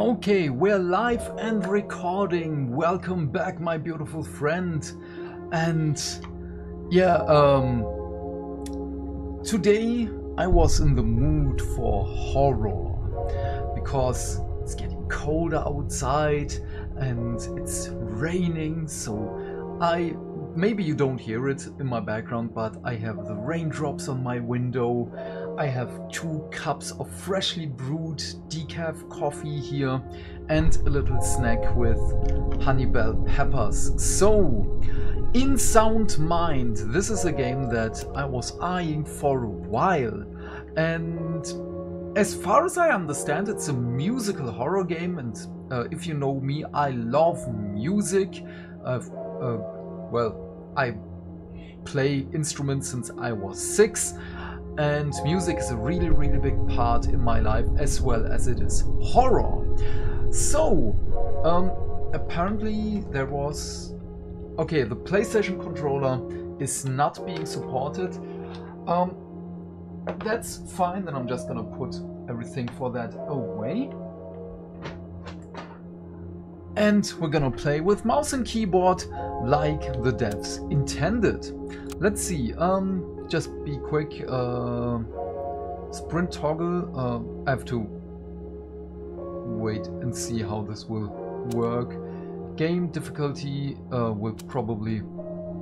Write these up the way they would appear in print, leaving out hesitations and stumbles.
Okay, we're live and recording. Welcome back, my beautiful friend. And yeah, today I was in the mood for horror because it's getting colder outside and it's raining. So maybe you don't hear it in my background, but I have the raindrops on my window. I have 2 cups of freshly brewed decaf coffee here and a little snack with honey bell peppers. So, In Sound Mind, this is a game that I was eyeing for a while, and as far as I understand, it's a musical horror game, and if you know me, I love music. Well, I play instruments since I was 6. And music is a really, really big part in my life, as well as it is horror. So, apparently there was... Okay, the PlayStation controller is not being supported. That's fine, then I'm just gonna put everything for that away. And we're gonna play with mouse and keyboard like the devs intended. Let's see, just be quick. Sprint toggle. I have to wait and see how this will work. Game difficulty we'll probably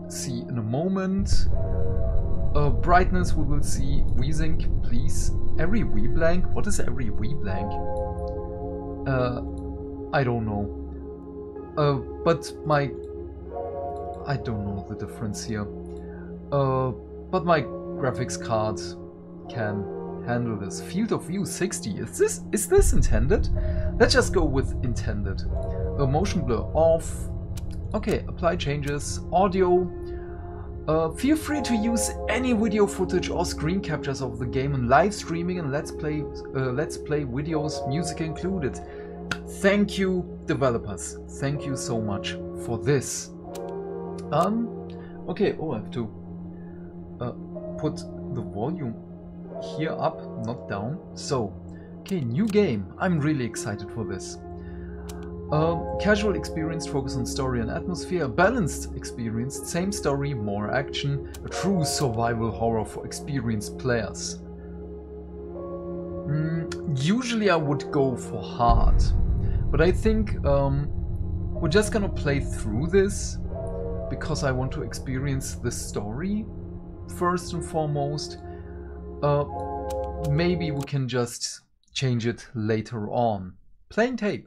see in a moment. Brightness we will see. Wheezing, please. Every wee blank? What is every wee blank? I don't know. I don't know the difference here. But my graphics card can handle this. Field of view 60. Is this intended? Let's just go with intended. Motion blur off. Okay, apply changes. Audio. Feel free to use any video footage or screen captures of the game in live streaming and let's play videos, music included. Thank you, developers. Thank you so much for this. Okay. Oh, I have to. Put the volume here up, not down. So, okay, new game. I'm really excited for this. Casual experience, focus on story and atmosphere. Balanced experience, same story, more action. A true survival horror for experienced players. Usually I would go for hard, but I think we're just gonna play through this because I want to experience the story. First and foremost, maybe we can just change it later on. Playing tape.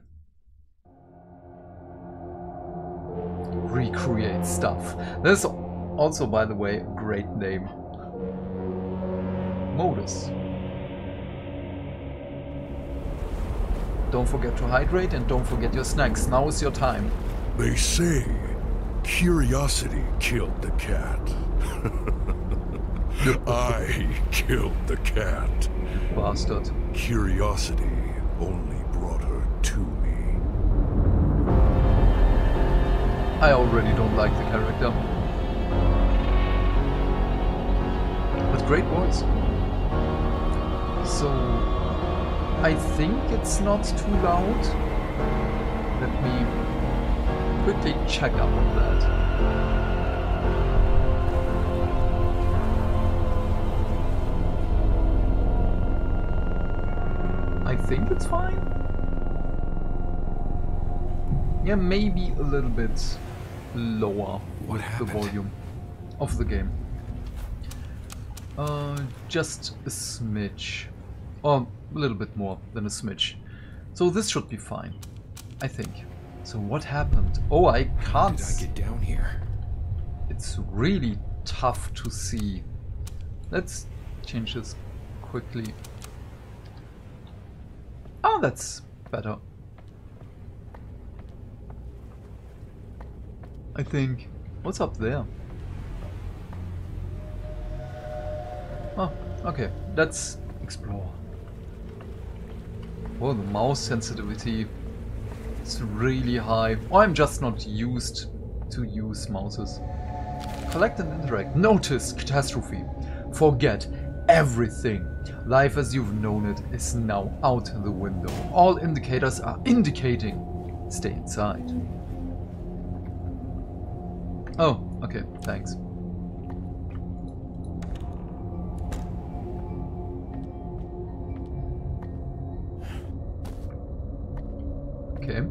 Recreate stuff. That's also, by the way, a great name. Modus. Don't forget to hydrate and don't forget your snacks. Now is your time. They say curiosity killed the cat. I killed the cat. Bastard. Curiosity only brought her to me. I already don't like the character. But great voice. So, I think it's not too loud. Let me quickly check up on that. I think it's fine. Yeah, maybe a little bit lower with the volume of the game. Just a smidge. Or a little bit more than a smidge. So this should be fine, I think. So what happened? Oh, I can't. How did I get down here? It's really tough to see. Let's change this quickly. Oh, that's better. I think. What's up there? Oh, okay. Let's explore. Oh, the mouse sensitivity is really high. Oh, I'm just not used to use mouses. Collect and interact. Notice catastrophe. Forget everything. Life as you've known it is now out the window. All indicators are indicating. Stay inside. Oh, okay, thanks. Okay,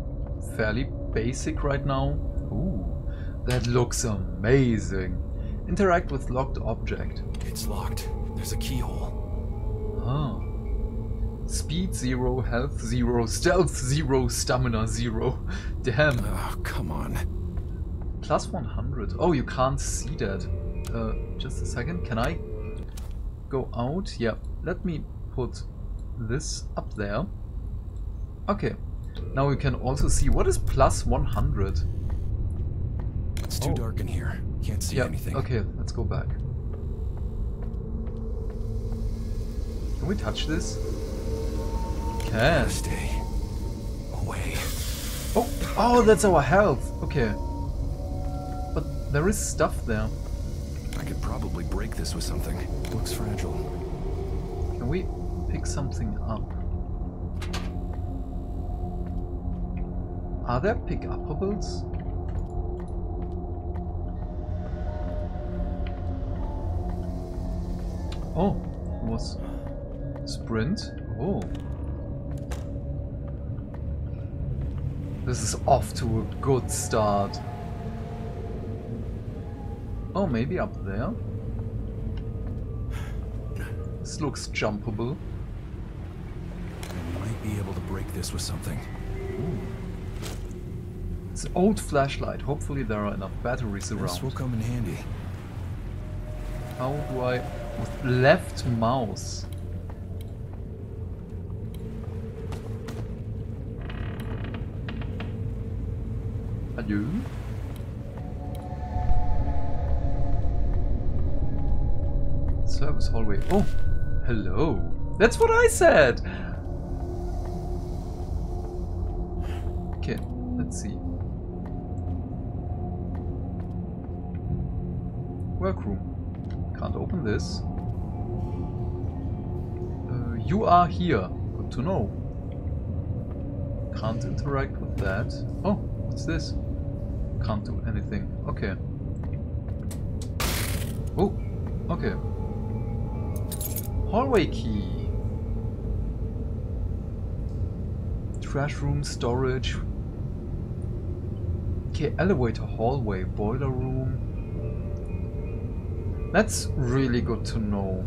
fairly basic right now. Ooh, that looks amazing. Interact with locked object. It's locked. There's a keyhole. Oh. Speed 0, health 0, stealth 0, stamina 0. Damn. Oh, come on. Plus 100. Oh, you can't see that. Just a second. Can I go out? Yeah. Let me put this up there. Okay. Now we can also see what is plus 100. It's too dark in here. Can't see anything. Okay, let's go back. Can we touch this? Can. Stay away. Oh, oh, that's our health. Okay. But there is stuff there. I could probably break this with something. Looks fragile. Can we pick something up? Are there pick-uppables? Oh, it was sprint. Oh. This is off to a good start. Oh, maybe up there? This looks jumpable. I might be able to break this with something. Ooh. It's an old flashlight. Hopefully there are enough batteries around. This will come in handy. How do I... With left mouse. Adieu. Service hallway. Oh! Hello! That's what I said! Okay, let's see. Workroom. Can't open this. You are here. Good to know. Can't interact with that. Oh, what's this? Can't do anything. Okay. Oh, okay. Hallway key. Trash room, storage. Okay, elevator, hallway, boiler room. That's really good to know.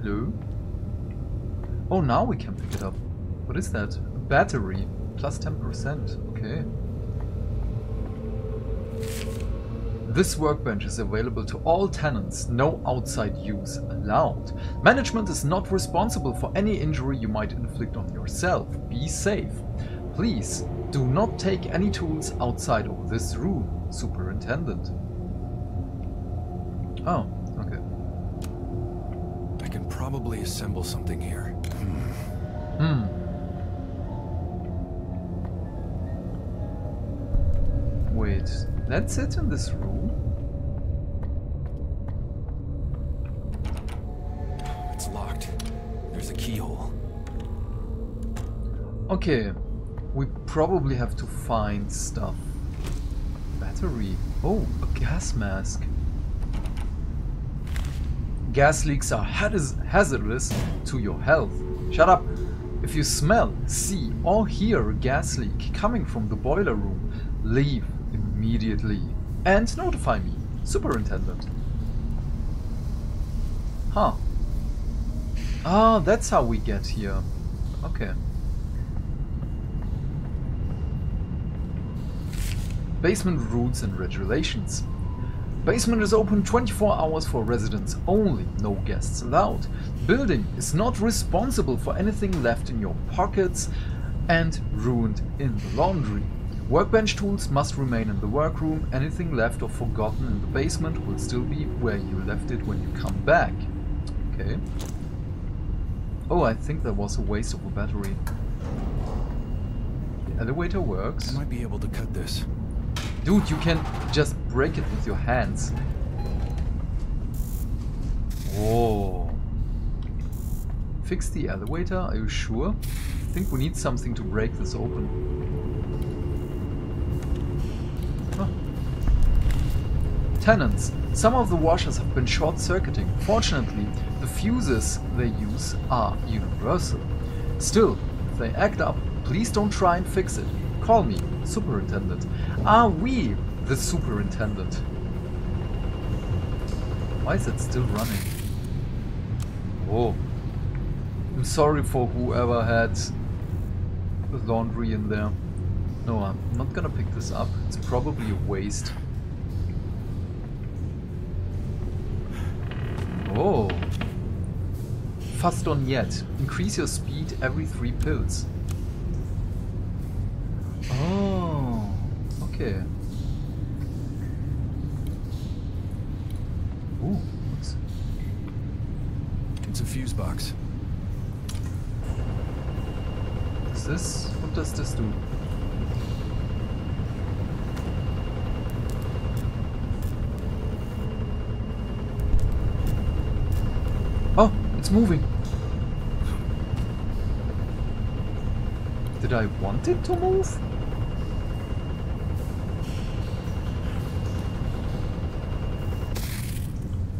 Hello? Oh, now we can pick it up. What is that? A battery. Plus 10%. Okay. This workbench is available to all tenants. No outside use allowed. Management is not responsible for any injury you might inflict on yourself. Be safe. Please, do not take any tools outside of this room, Superintendent. Oh, okay. I can probably assemble something here. Wait, that's it in this room? It's locked. There's a keyhole. Okay, we probably have to find stuff. Battery. Oh, a gas mask. Gas leaks are hazardous to your health. Shut up! If you smell, see, or hear a gas leak coming from the boiler room, leave immediately and notify me, Superintendent. Huh. Ah, that's how we get here. Okay. Basement rules and regulations. Basement is open 24 hours for residents only, no guests allowed. Building is not responsible for anything left in your pockets and ruined in the laundry. Workbench tools must remain in the workroom. Anything left or forgotten in the basement will still be where you left it when you come back. Okay. Oh, I think that was a waste of a battery. The elevator works. I might be able to cut this. Dude, you can just break it with your hands. Oh. Fix the elevator? Are you sure? I think we need something to break this open. Huh. Tenants. Some of the washers have been short-circuiting. Fortunately, the fuses they use are universal. Still, if they act up, please don't try and fix it. Call me, Superintendent. Are we the Superintendent? Why is it still running? Oh. I'm sorry for whoever had the laundry in there. No, I'm not gonna pick this up. It's probably a waste. Oh. Fast on yet. Increase your speed every 3 pills. Oh. Okay. Ooh. It's a fuse box. This? What does this do? Oh, it's moving. Did I want it to move?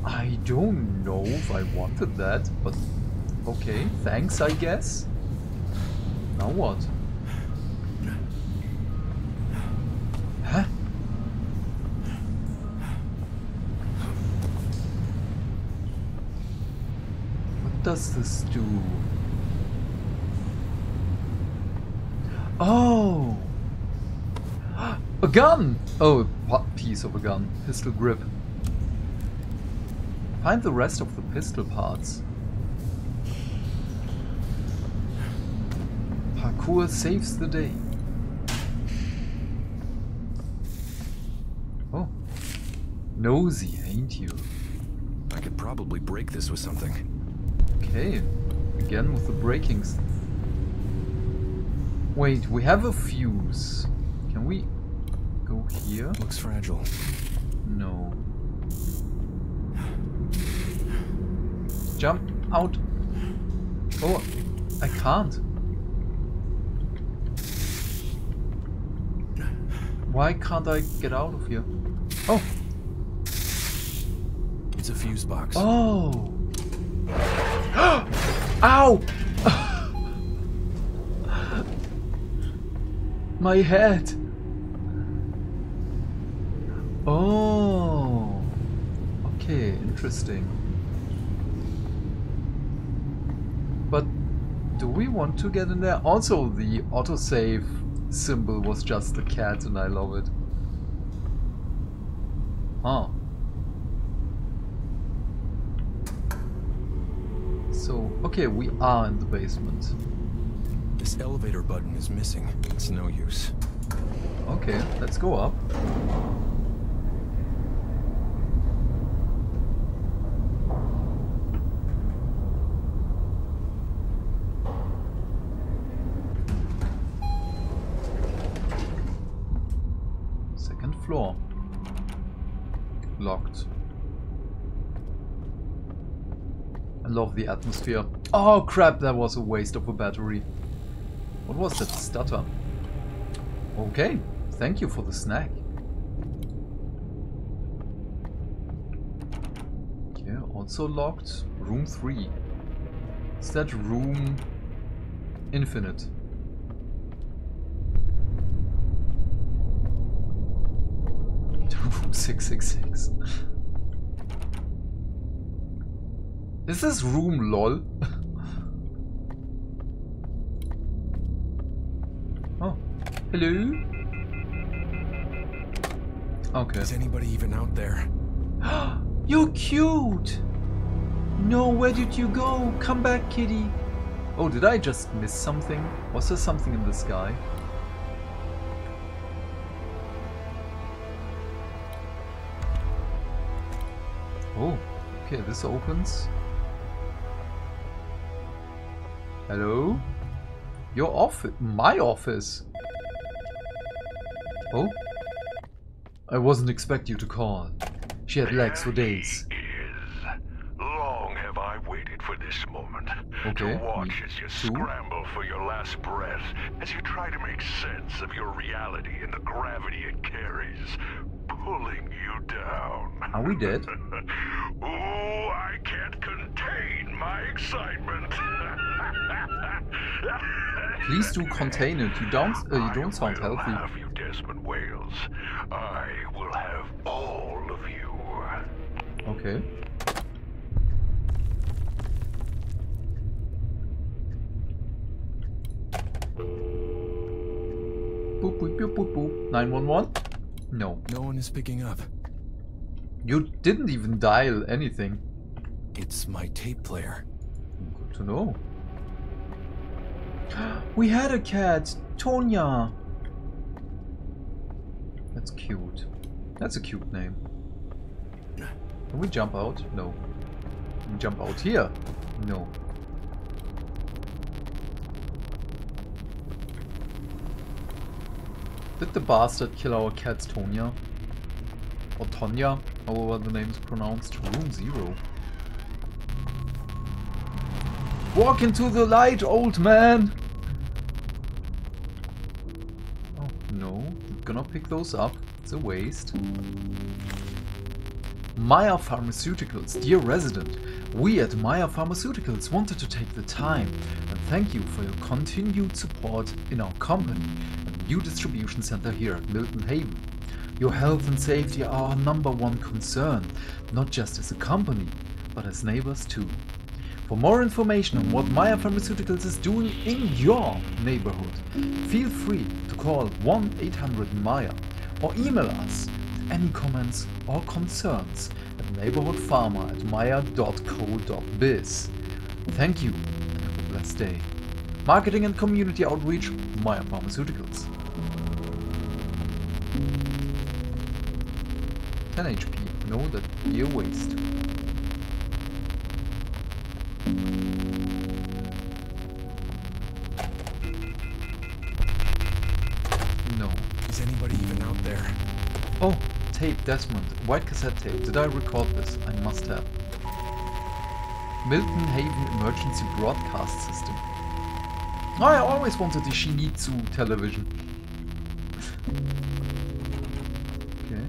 I don't know if I wanted that, but okay, thanks, I guess. Now what? Huh? What does this do? Oh! A gun! Oh, a piece of a gun. Pistol grip. Find the rest of the pistol parts. Parkour saves the day. Oh. Nosy, ain't you? I could probably break this with something. Okay. Again with the breakings. Wait, we have a fuse. Can we go here? Looks fragile. No. Jump out. Oh, I can't. Why can't I get out of here? Oh! It's a fuse box. Oh! Ow! My head! Oh! Okay, interesting. But do we want to get in there? Also, the autosave symbol was just a cat and I love it. Huh. So, okay, we are in the basement. This elevator button is missing. It's no use. Okay, let's go up. Floor. Locked. I love the atmosphere. Oh crap, that was a waste of a battery. What was that stutter? Okay, thank you for the snack. Okay, also locked. Room 3. Is that room infinite? Room 666. Is this room lol? Oh, hello. Okay. Is anybody even out there? You're cute. No, where did you go? Come back, kitty. Oh, did I just miss something? Was there something in the sky? Oh, okay, this opens. Hello? Your office? My office? Oh? I wasn't expecting you to call. She had legs for days. Long Okay. To watch as you scramble for your last breath, as you try to make sense of your reality and the gravity it carries, pulling you down. Are we dead? Oh, I can't contain my excitement. Please do contain it. You don't sound healthy. I will have you, Desmond Wales. I will have all of you. Okay. Boop, boop, boop, boop, boop. 911? No. No one is picking up. You didn't even dial anything. It's my tape player. Good to know. We had a cat! Tonya! That's cute. That's a cute name. Can we jump out? No. Can we jump out here? No. Did the bastard kill our cats, Tonya? Or Tonya, however the name is pronounced. Room 0. Walk into the light, old man! Oh, no. I'm gonna pick those up. It's a waste. Maya Pharmaceuticals, dear resident. We at Maya Pharmaceuticals wanted to take the time and thank you for your continued support in our company and new distribution center here at Milton Haven. Your health and safety are our #1 concern, not just as a company, but as neighbors too. For more information on what Maya Pharmaceuticals is doing in your neighborhood, feel free to call 1-800-MAYA or email us with any comments or concerns at neighborhoodpharma@maya.co.biz. Thank you and have a blessed day. Marketing and Community Outreach, Maya Pharmaceuticals. 10 HP, no, that'd be a waste. Oh, tape, Desmond. White cassette tape. Did I record this? I must have. Milton Haven Emergency Broadcast System. Oh, I always wanted the Shinitsu television. Okay.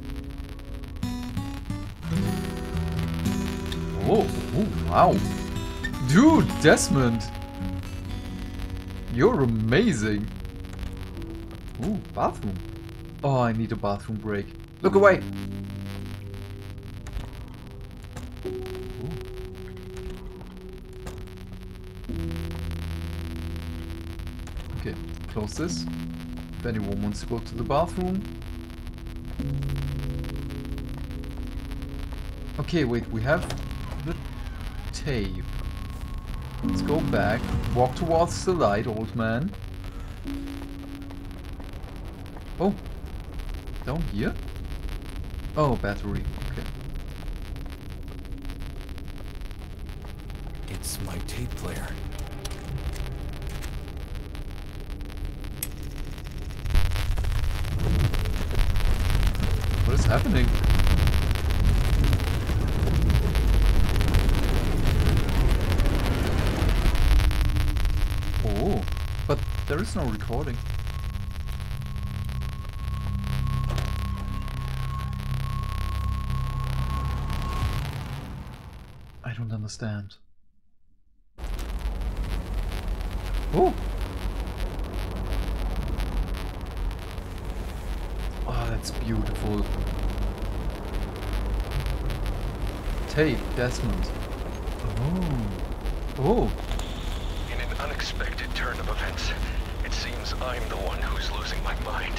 Oh, wow. Dude, Desmond! You're amazing. Ooh, bathroom. Oh, I need a bathroom break. Look away! Ooh. Okay, close this. If anyone wants to go to the bathroom. Okay, wait, we have the tape. Let's go back. Walk towards the light, old man. Oh! Down here? Oh, battery. Okay. It's my tape player. What is happening? Oh, but there is no recording. Understand. Oh! Oh, that's beautiful. Tape, Desmond. Oh. Oh. In an unexpected turn of events, it seems I'm the one who's losing my mind.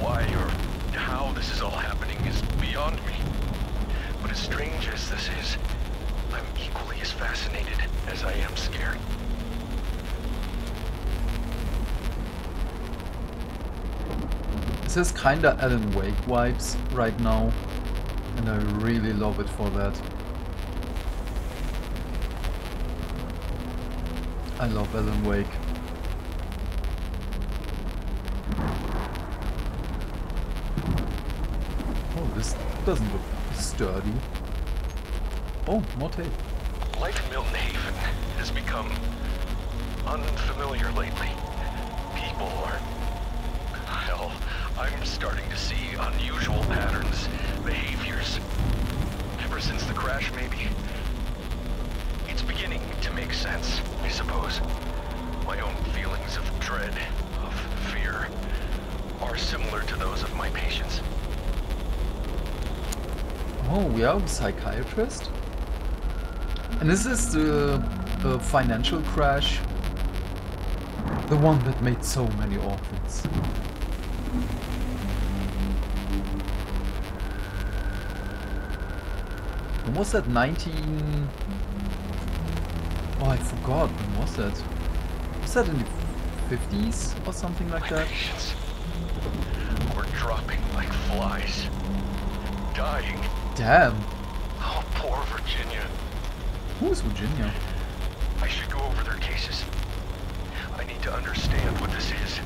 Why or how this is all happening is beyond me. But as strange as this is, I'm equally as fascinated as I am scared. This is kinda Alan Wake vibes right now, and I really love it for that. I love Alan Wake. Oh, this doesn't look sturdy. Oh, more tape. Life in Milton Haven has become unfamiliar lately. People are... hell, I'm starting to see unusual patterns, behaviors. Ever since the crash, maybe. It's beginning to make sense, I suppose. My own feelings of dread, of fear, are similar to those of my patients. Oh, we are a psychiatrist? And this is the financial crash. The one that made so many orphans. When was that? 19... Oh, I forgot. When was that? Was that in the 50s or something like that? Patients were dropping like flies. Dying. Damn. Oh, poor Virginia. Who's Virginia? I should go over their cases. I need to understand what this is.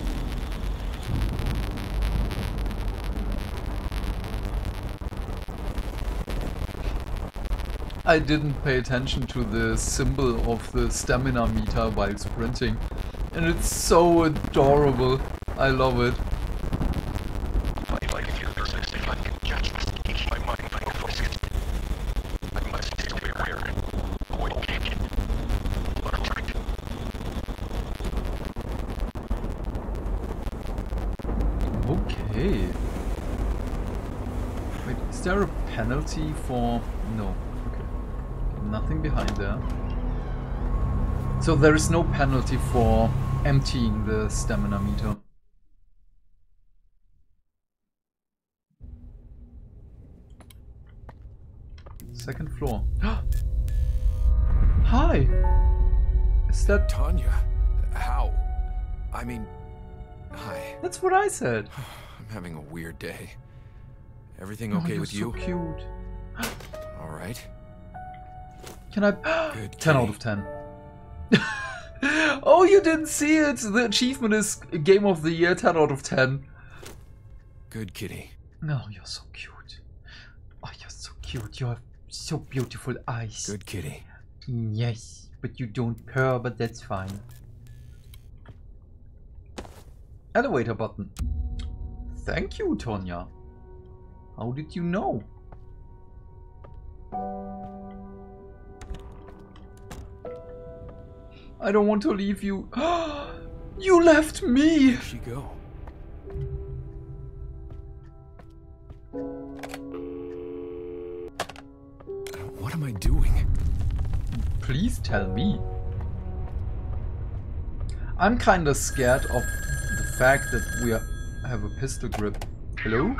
I didn't pay attention to the symbol of the stamina meter while sprinting. And it's so adorable. I love it. Penalty for... no. Okay. Nothing behind there. So there is no penalty for emptying the stamina meter. Second floor. Hi! Is that... Tonya? How? I mean... hi. That's what I said. I'm having a weird day. Everything okay with you? So cute. All right. Can I? Good 10 out of 10. Oh, you didn't see it. The achievement is Game of the Year 10 out of 10. Good kitty. No, you're so cute. Oh, you're so cute. You have so beautiful eyes. Good kitty. Yes, but you don't purr, but that's fine. Elevator button. Thank you, Tonya. How did you know? I don't want to leave you. You left me! Where'd she go? What am I doing? Please tell me. I'm kinda scared of the fact that we are, have a pistol grip. Hello?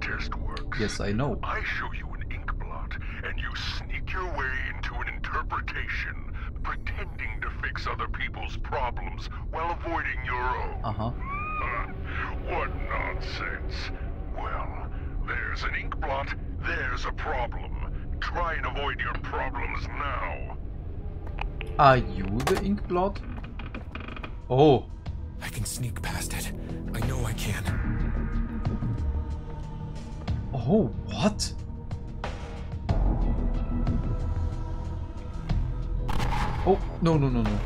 Test works. Yes, I know. I show you an ink blot, and you sneak your way into an interpretation, pretending to fix other people's problems while avoiding your own. Uh-huh. What nonsense. Well, there's an ink blot, there's a problem. Try and avoid your problems now. Are you the ink blot? Oh. I can sneak past it. I know I can. Oh, what? Oh, no, no, no, no.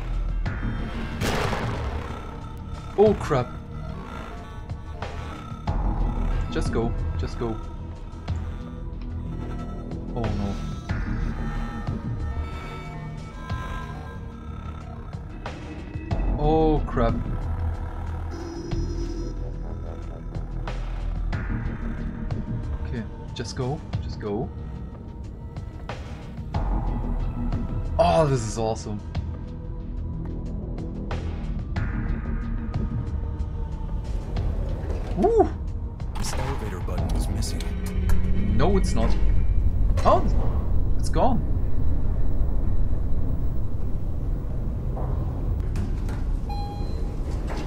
Oh, crap. Just go, just go. Oh, no. Oh, crap. Just go, just go. Oh, this is awesome. Woo! This elevator button was missing. No, it's not. Oh, it's gone.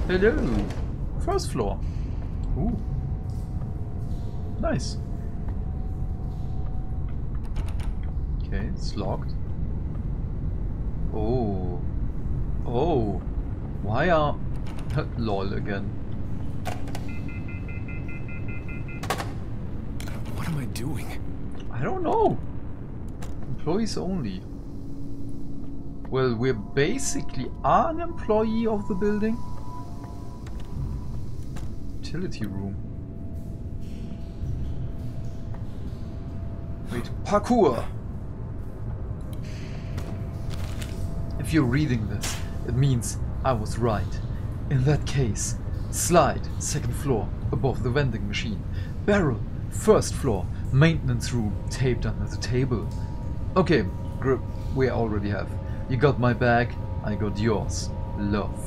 Hello. First floor. Ooh. Nice. Okay, it's locked. Oh. Oh. Why are... lol again. What am I doing? I don't know. Employees only. Well, we basically are an employee of the building. Utility room. Wait, parkour! If you're reading this, it means I was right. In that case, slide, second floor, above the vending machine. Barrel, first floor, maintenance room, taped under the table. Okay, grip, we already have. You got my bag, I got yours. Love.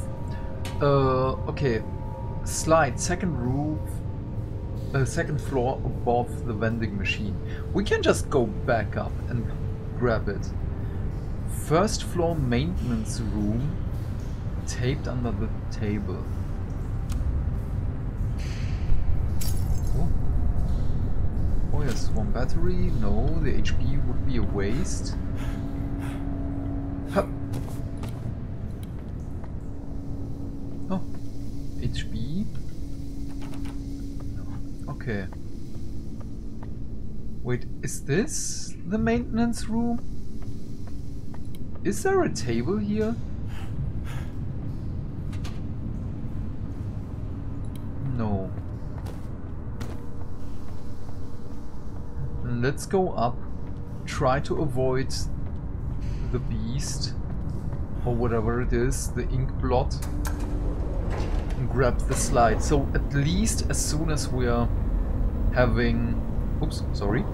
Okay. Slide, second roof, second floor above the vending machine. We can just go back up and grab it. First floor maintenance room, taped under the table. Oh yes, one battery. No, the HP would be a waste. Hup. Oh, HP. No. Okay. Wait, is this the maintenance room? Is there a table here? No. Let's go up, try to avoid the beast, or whatever it is, the ink blot, and grab the slide. So at least as soon as we are having... Oops, sorry.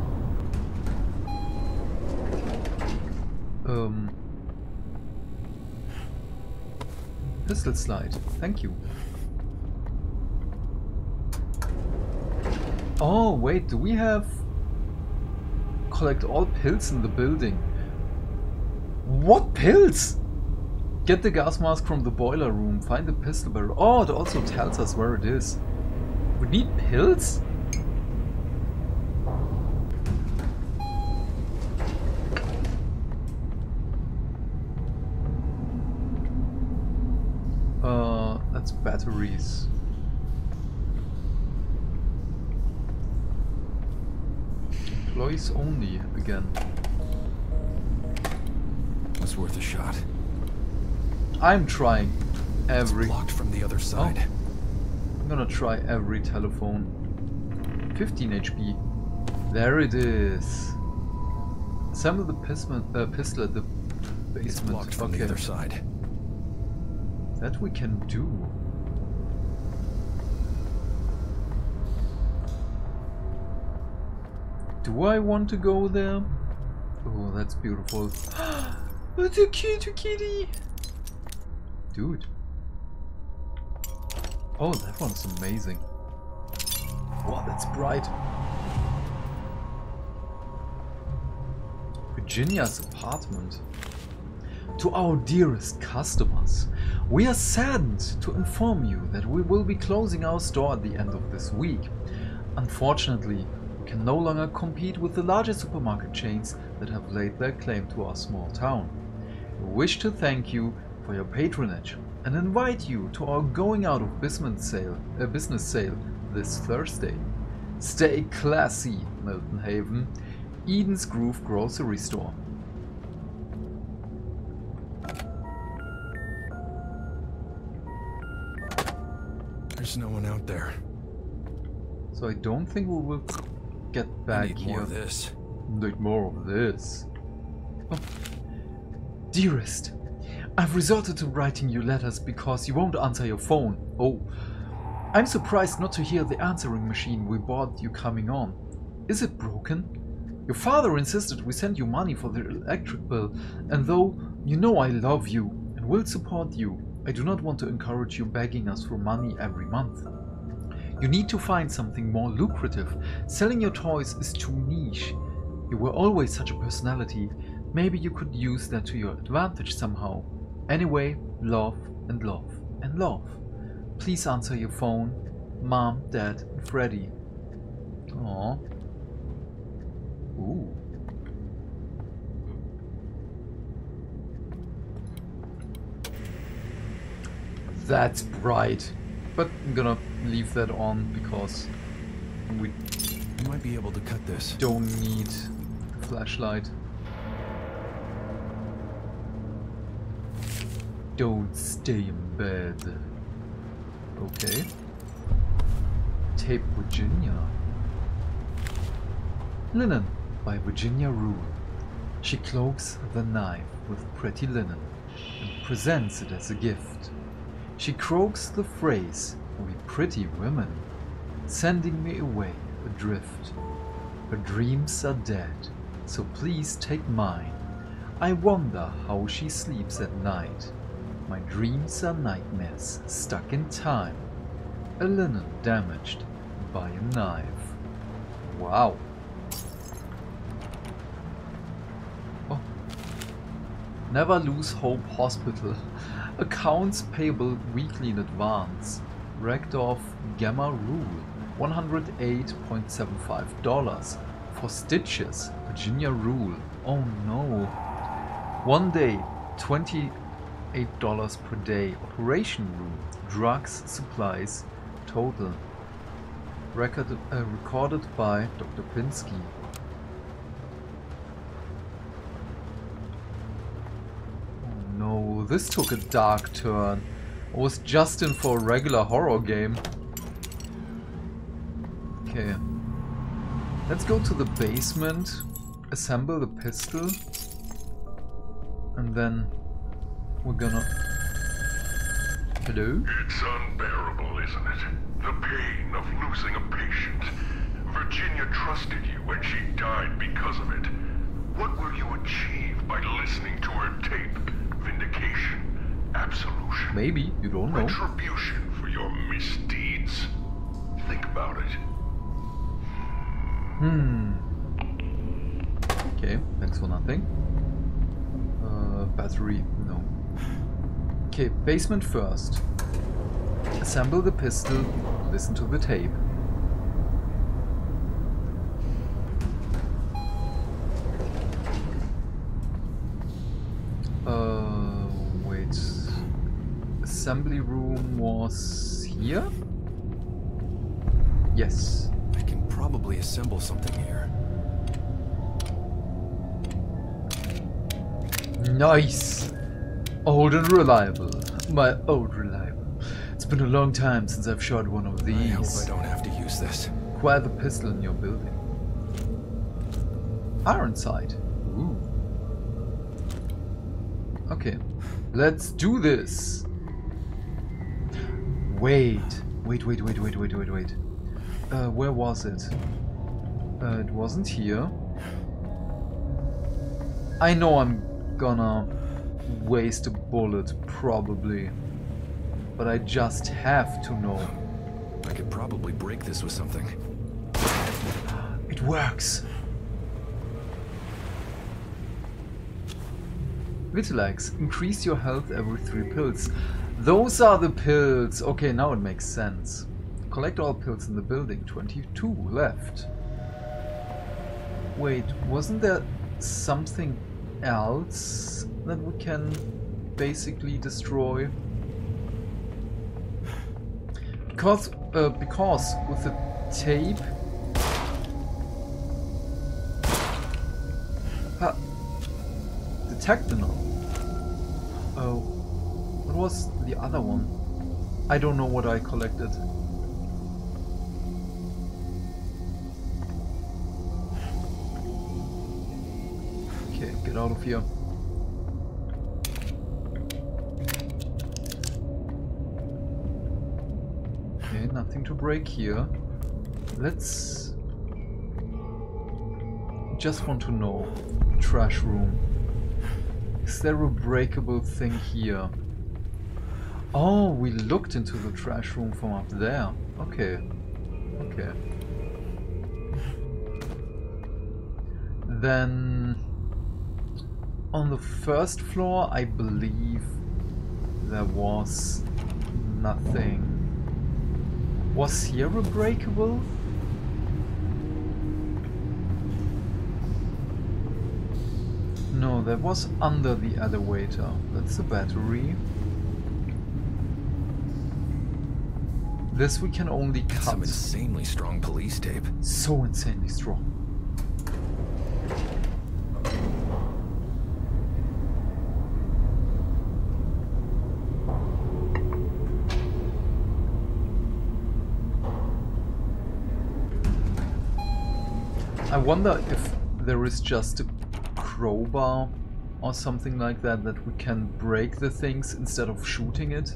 Pistol slide, thank you. Oh, wait, do we have... Collect all pills in the building. What pills? Get the gas mask from the boiler room. Find the pistol barrel. Oh, it also tells us where it is. We need pills? That's batteries. Employees only again. That's worth a shot. I'm trying every. It's blocked from the other side. Oh. I'm gonna try every telephone. 15 HP. There it is. Assemble the pistol at the basement. It's blocked from the other side. That we can do. Do I want to go there? Oh, that's beautiful. It's a cute kitty! Dude. Oh, that one's amazing. Wow, that's bright. Virginia's apartment. To our dearest customers, we are saddened to inform you that we will be closing our store at the end of this week. Unfortunately, we can no longer compete with the larger supermarket chains that have laid their claim to our small town. We wish to thank you for your patronage and invite you to our going out of business sale this Thursday. Stay classy, Milton Haven, Eden's Groove Grocery Store. There's no one out there. So I don't think we will get back here. Need more of this. Need more of this. Oh. Dearest, I've resorted to writing you letters because you won't answer your phone. Oh, I'm surprised not to hear the answering machine we bought you coming on. Is it broken? Your father insisted we send you money for the electric bill, and though you know I love you and will support you, I do not want to encourage you begging us for money every month. You need to find something more lucrative. Selling your toys is too niche. You were always such a personality. Maybe you could use that to your advantage somehow. Anyway, love and love and love. Please answer your phone. Mom, Dad, and Freddy. Aww. Ooh. That's bright. But I'm gonna leave that on because we might be able to cut this. Don't need a flashlight. Don't stay in bed. Okay. Tape Virginia. Linen by Virginia Rule. She cloaks the knife with pretty linen and presents it as a gift. She croaks the phrase, "We pretty women," sending me away adrift. Her dreams are dead, so please take mine. I wonder how she sleeps at night. My dreams are nightmares stuck in time. A linen damaged by a knife. Wow. Oh. Never Lose Hope Hospital. Accounts payable weekly in advance. Racked off Gamma Rule. $108.75 for stitches. Virginia Rule. Oh no. One day, $28 per day. Operation Room, drugs, supplies, total. Recorded by Dr. Pinsky. Oh no, this took a dark turn. I was just in for a regular horror game. Okay. Let's go to the basement, assemble the pistol, and then we're gonna... Hello? It's unbearable, isn't it? The pain of losing a patient. Virginia trusted you when she died because of it. What will you achieve by listening to her tape? Vindication? Absolution? Maybe, you don't know. Retribution for your misdeeds? Think about it. Okay, thanks for nothing. Battery, no. Okay, basement first. Assemble the pistol, listen to the tape. Wait. Assembly room was here? Yes. I can probably assemble something here. Nice! Old and reliable. My old reliable. It's been a long time since I've shot one of these. I hope I don't have to use this. Acquire the pistol in your building. Iron sight. Ooh. Okay. Let's do this! Wait. Where was it? It wasn't here. I know I'm gonna waste a bullet, probably. But I just have to know. I could probably break this with something. It works! Vitalex, increase your health every 3 pills. Those are the pills! Okay, now it makes sense. Collect all pills in the building. 22 left. Wait, wasn't there something else that we can basically destroy? Because with the tape... Detect the null. Oh, what was the other one? I don't know what I collected. Okay, get out of here. Okay, nothing to break here. Let's... Just want to know. Trash room. Is there a breakable thing here? Oh, we looked into the trash room from up there. Okay. Okay. Then... On the first floor, I believe there was nothing. Was here a breakable? No, that was under the elevator. That's the battery. This we can only cut. Some insanely strong police tape. So insanely strong. I wonder if there is just a crowbar or something like that that we can break the things instead of shooting it.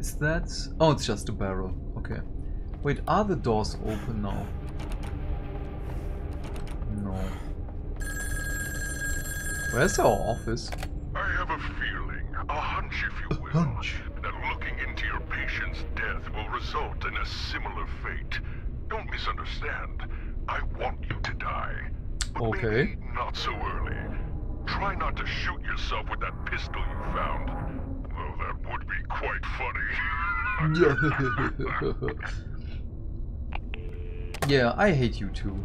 Is that... oh, it's just a barrel. Okay. Wait, are the doors open now? No. Where's our office? I have a feeling, a hunch if you will, that looking into your patient's death will result in a similar fate. Don't misunderstand. I want you to die. But okay. Maybe not so early. Try not to shoot yourself with that pistol you found. Though that would be quite funny. Yeah, I hate you too.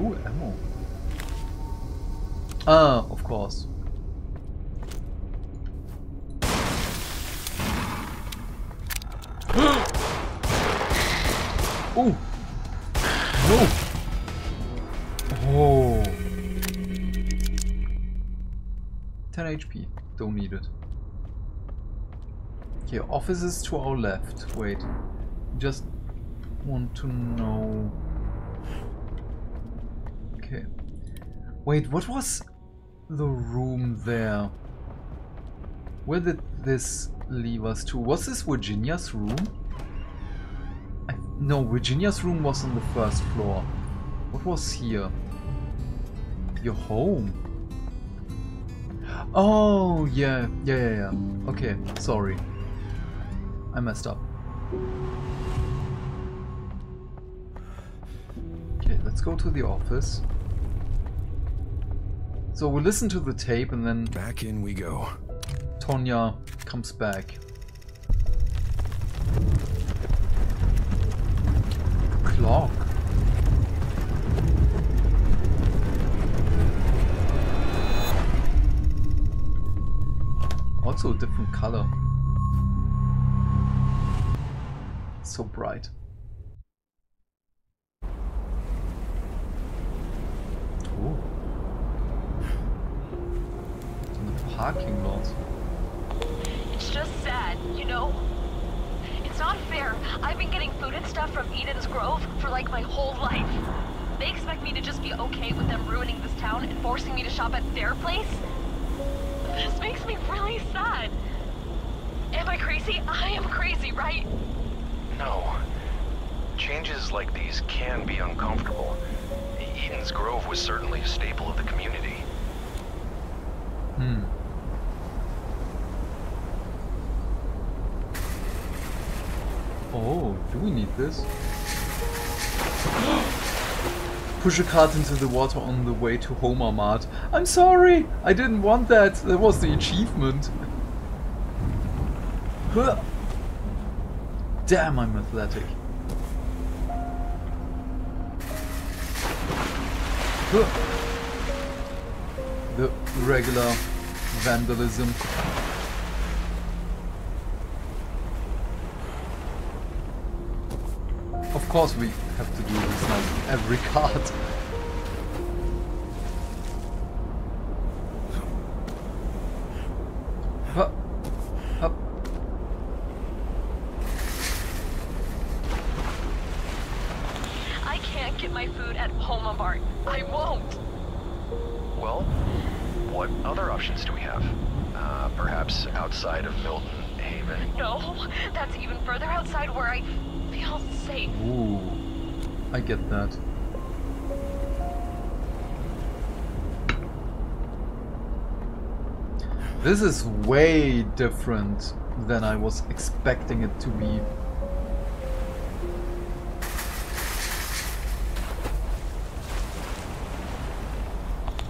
Ooh, ammo. Ah, of course. Oh! No! Oh! 10 HP. Don't need it. Okay, offices to our left. Wait. Just want to know... okay. Wait, what was the room there? Where did this leave us to? Was this Virginia's room? No, Virginia's room was on the first floor. What was here? Your home. Oh, yeah. Okay, sorry. I messed up. Okay, let's go to the office. So we'll listen to the tape and then... back in we go. Tonya comes back. Clock. Also a different color. So bright. Ooh. In the parking lot. It's just sad, you know? It's not fair. I've been getting food and stuff from Eden's Groove for like my whole life. They expect me to just be okay with them ruining this town and forcing me to shop at their place? This makes me really sad. Am I crazy? I am crazy, right? No. Changes like these can be uncomfortable. Eden's Groove was certainly a staple of the community. Hmm. Oh, do we need this? Push a cart into the water on the way to Homer Mart. I'm sorry! I didn't want that! That was the achievement! Damn, I'm athletic. The regular vandalism. Of course we have to do this now with every card. Up. Up. I can't get my food at Homer Mart. I won't. Well, what other options do we have? Perhaps outside of Milton Haven? No, that's even further outside where I... safe. Ooh, I get that. This is way different than I was expecting it to be.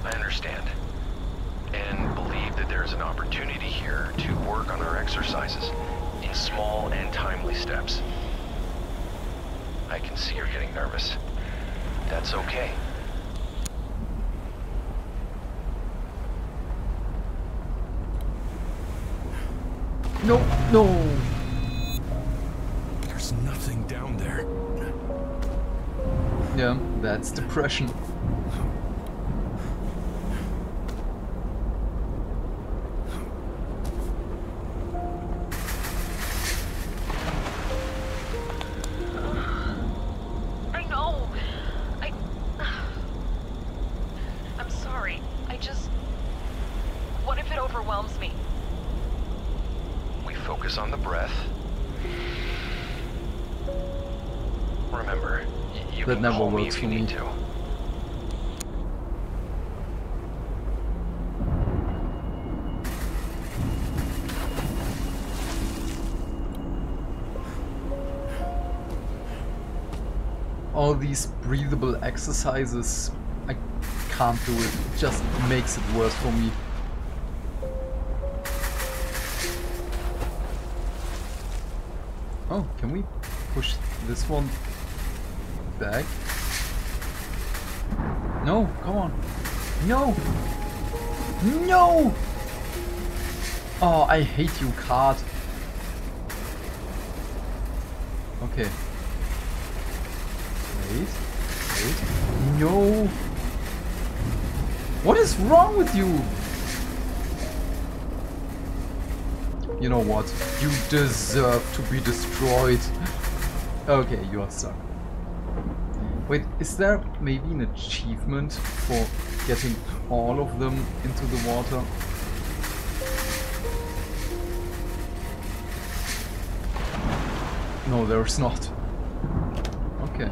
I understand, and believe that there is an opportunity here to work on our exercises in small and timely steps. I can see you're getting nervous. That's okay. No, no. There's nothing down there. Yeah, that's depression. focus on the breath. Remember, you can call me if you need to. All these breathable exercises, I can't do it. It just makes it worse for me. Oh, can we push this one back? No, come on. No! No! Oh, I hate you, card. Okay. Wait. Wait. No! What is wrong with you? You know what? You deserve to be destroyed. Okay, you are stuck. Wait, is there maybe an achievement for getting all of them into the water? No, there's not. Okay.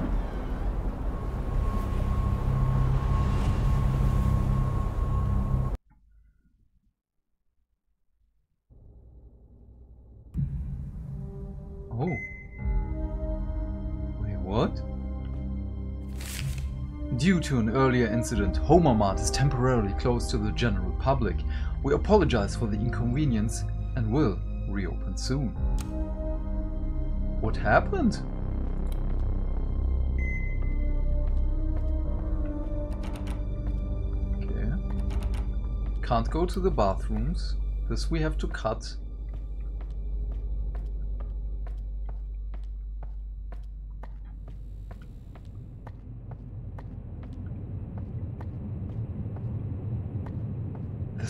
Due to an earlier incident, Homer Mart is temporarily closed to the general public. We apologize for the inconvenience and will reopen soon. What happened? Okay. Can't go to the bathrooms. This we have to cut.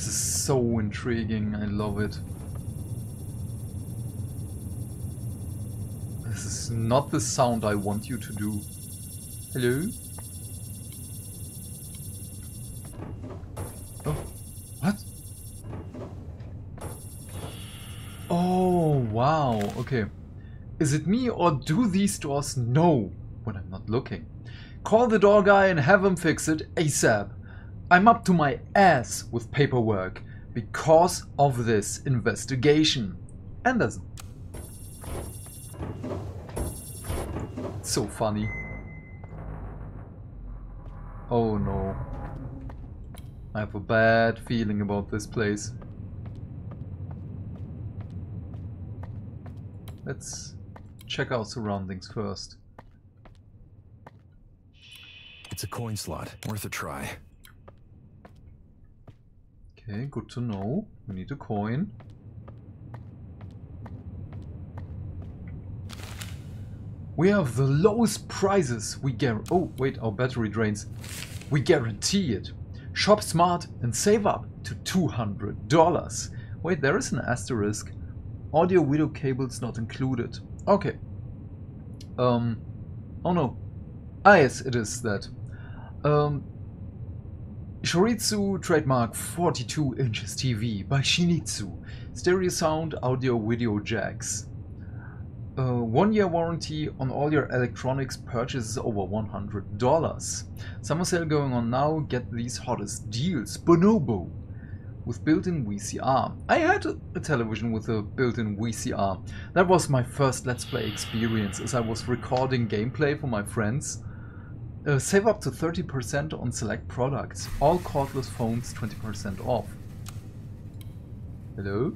So intriguing, I love it. This is not the sound I want you to do. Hello? Oh, what? Oh, wow, okay. Is it me or do these doors know when I'm not looking? Call the door guy and have him fix it ASAP. I'm up to my ass with paperwork. Because of this investigation. Anderson. It's so funny. Oh no. I have a bad feeling about this place. Let's check our surroundings first. It's a coin slot. Worth a try. Okay, good to know. We need a coin. We have the lowest prices. We guarantee. Oh, wait, our battery drains. We guarantee it. Shop smart and save up to $200. Wait, there is an asterisk. Audio video cables not included. Okay. Oh no. Ah, yes, it is that. Shinitsu trademark 42 inches TV by Shinitsu. Stereo sound, audio, video jacks. 1 year warranty on all your electronics purchases over $100. Summer sale going on now. Get these hottest deals. Bonobo with built-in VCR. I had a television with a built-in VCR. That was my first Let's Play experience as I was recording gameplay for my friends. Save up to 30% on select products. All cordless phones 20% off. Hello?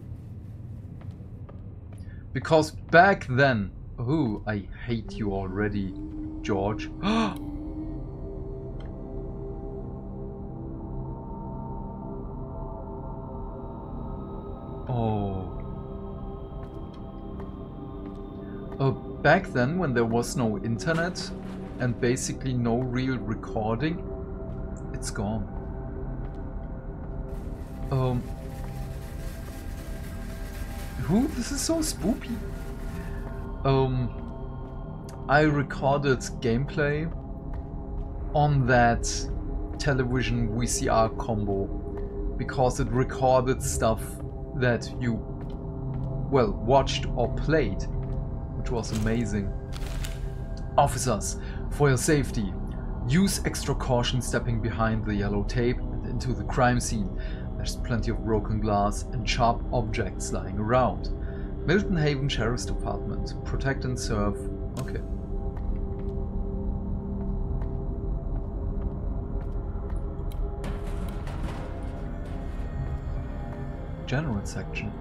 Because back then... Oh, I hate you already, George. Oh. Back then, when there was no internet... and basically no real recording, it's gone. Who? This is so spoopy. I recorded gameplay on that television VCR combo because it recorded stuff that you well, watched or played, which was amazing. Officers, for your safety, use extra caution stepping behind the yellow tape and into the crime scene. There's plenty of broken glass and sharp objects lying around. Milton Haven Sheriff's Department. Protect and serve. Okay. General section.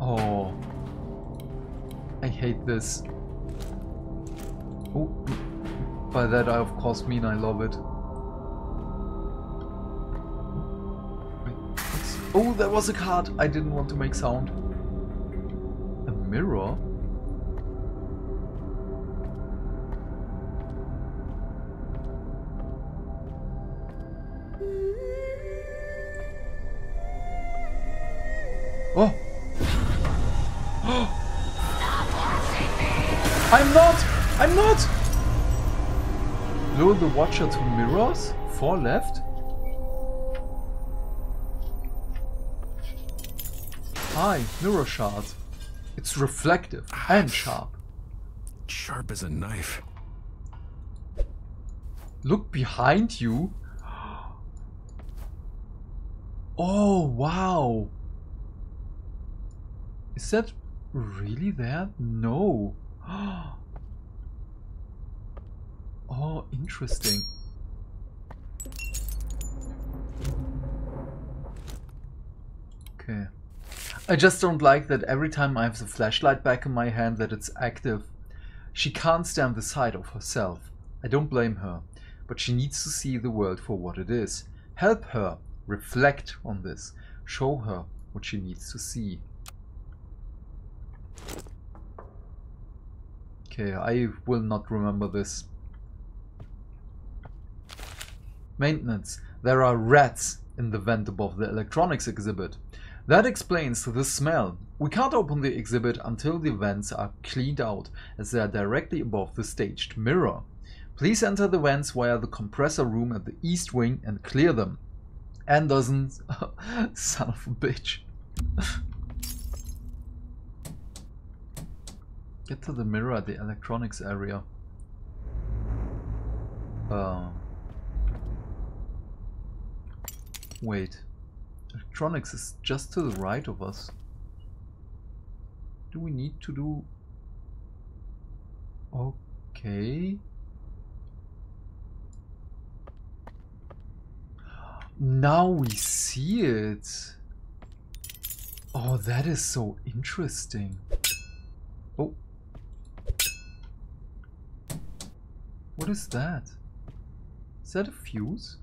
Oh, I hate this. Oh, by that I of course mean I love it. Oh, there was a card. I didn't want to make sound. A mirror? Oh! I'm not! Lower the watcher to mirrors? 4 left? Hi, mirror shard. It's reflective and sharp. Sharp as a knife. Look behind you. Oh, wow. Is that really there? No. Oh, interesting. Okay. I just don't like that every time I have the flashlight back in my hand that it's active. She can't stand the sight of herself. I don't blame her, but she needs to see the world for what it is. Help her. Reflect on this. Show her what she needs to see. Okay, I will not remember this. Maintenance. There are rats in the vent above the electronics exhibit. That explains the smell. We can't open the exhibit until the vents are cleaned out, as they are directly above the staged mirror. Please enter the vents via the compressor room at the east wing and clear them. Anderson, son of a bitch. Get to the mirror at the electronics area. Wait. Electronics is just to the right of us. Do we need to do... Okay... Now we see it! Oh, that is so interesting. Oh. What is that? Is that a fuse?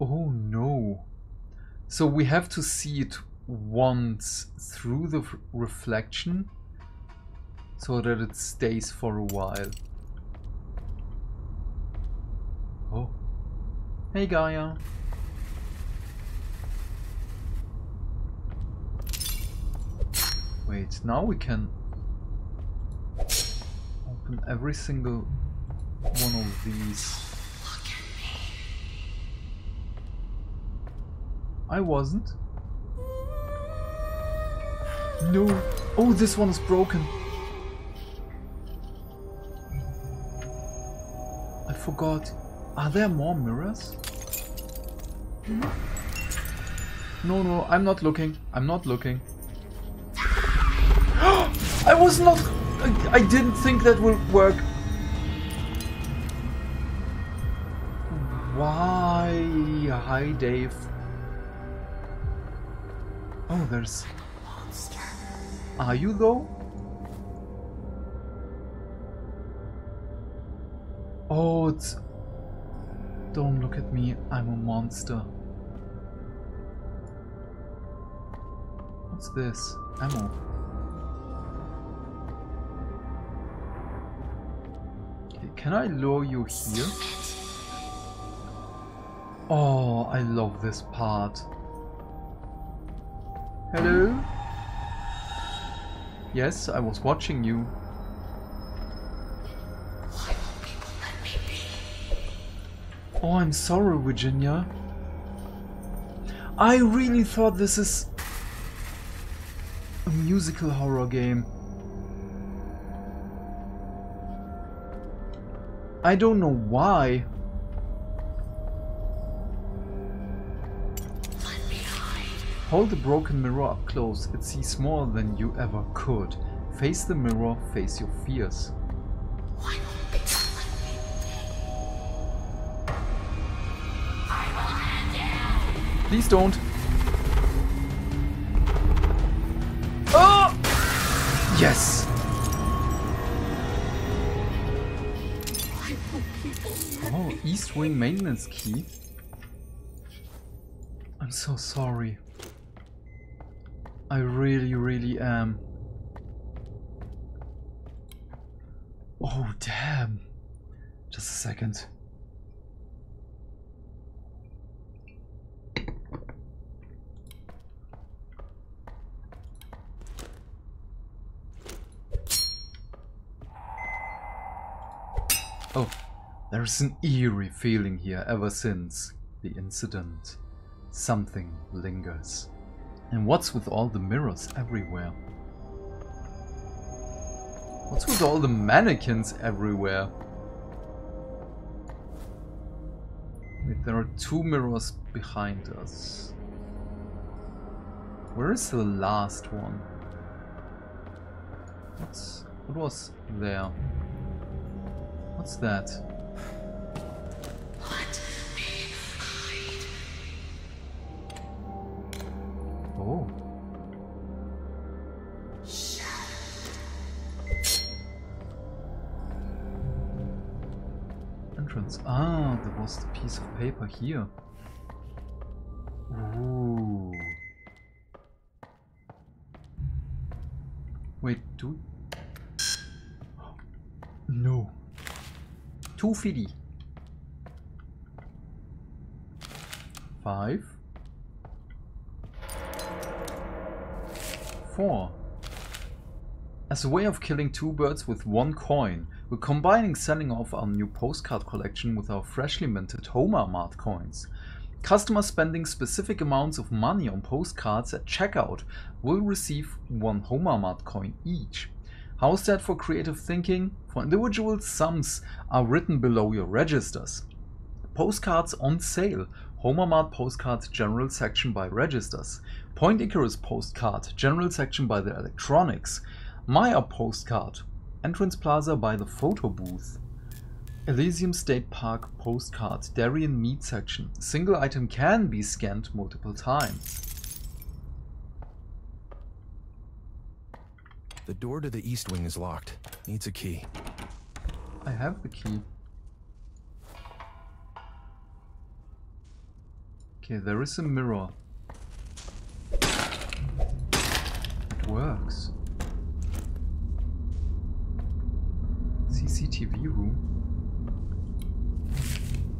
Oh no. So we have to see it once through the reflection so that it stays for a while. Oh. Hey Gaia. Wait, now we can open every single one of these. I wasn't. No. Oh, this one is broken. I forgot. Are there more mirrors? No, I'm not looking. I'm not looking. I was not... I didn't think that would work. Why? Hi, Dave. Oh, there's... Are you though? Oh, it's... Don't look at me, I'm a monster. What's this? Ammo. Okay, can I lure you here? Oh, I love this part. Hello? Yes, I was watching you. Oh, I'm sorry, Virginia. I really thought this is a musical horror game. I don't know why. Hold the broken mirror up close. It sees more than you ever could. Face the mirror, face your fears. Please don't. Oh! Yes. Oh, East Wing maintenance key. I'm so sorry. I really, really am. Oh, damn. Just a second. Oh, there's an eerie feeling here ever since the incident. Something lingers. And what's with all the mirrors everywhere? What's with all the mannequins everywhere? Wait, there are two mirrors behind us. Where is the last one? What was there? What's that? What? Oh. Entrance. Ah, there was the piece of paper here. Ooh. Wait, do... No. 2 feet. 5. 4. As a way of killing two birds with one coin, we're combining selling off our new postcard collection with our freshly minted Homer Mart coins. Customers spending specific amounts of money on postcards at checkout will receive one Homer Mart coin each. How's that for creative thinking? For individuals, sums are written below your registers. Postcards on sale. Homer Mart postcard general section by registers. Point Icarus postcard general section by the electronics. Maya postcard. Entrance plaza by the photo booth. Elysium State Park postcard dairy and meat section. Single item can be scanned multiple times. The door to the east wing is locked. Needs a key. I have the key. Okay, there is a mirror. It works. CCTV room.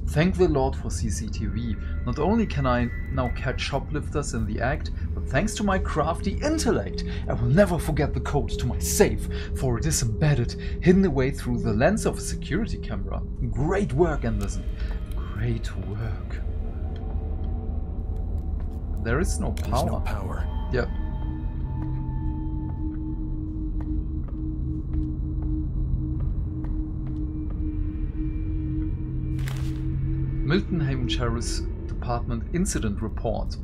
Thank the Lord for CCTV. Not only can I now catch shoplifters in the act, thanks to my crafty intellect, I will never forget the code to my safe, for it is embedded, hidden away through the lens of a security camera. Great work, Anderson. Great work. There is no power. There's no power. Yep. Milton Haven Sheriff's Department Incident Report.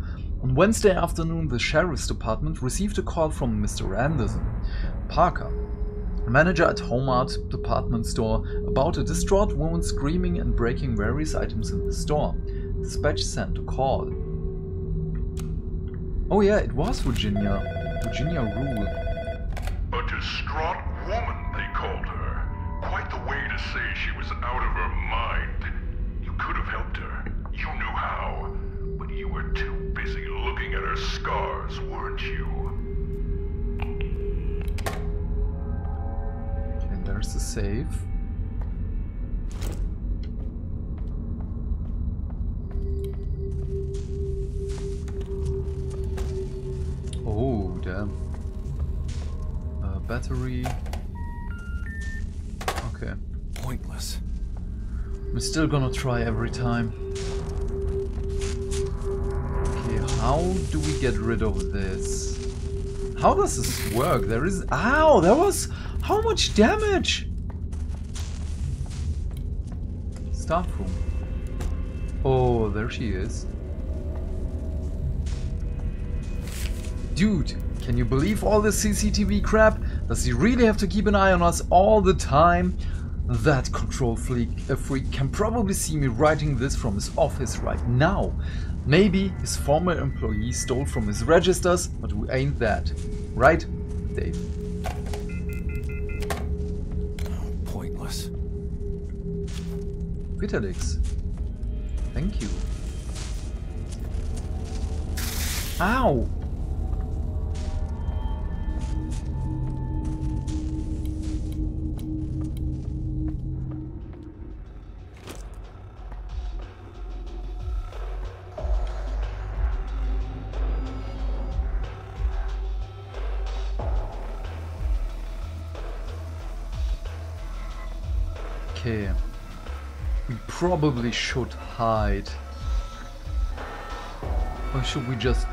On Wednesday afternoon, the Sheriff's Department received a call from Mr. Anderson, Parker, manager at Homer Mart department store, about a distraught woman screaming and breaking various items in the store. Dispatch sent a call. Oh yeah, it was Virginia. Virginia Rule. A distraught woman, they called her. Quite the way to say she was out of her mind. You could have helped her. You knew how. But you were too busy looking at her scars, weren't you? Okay, there's the save. Oh, damn. Battery. Okay. Pointless. I'm still gonna try every time. Okay, how do we get rid of this? How does this work? There is... Ow! There was... How much damage? Staff room. Oh, there she is. Dude, can you believe all this CCTV crap? Does he really have to keep an eye on us all the time? That control freak can probably see me writing this from his office right now. Maybe his former employee stole from his registers, but we ain't that. Right, Dave? Oh, pointless. Vitalex. Thank you. Ow! Okay, we probably should hide, or should we just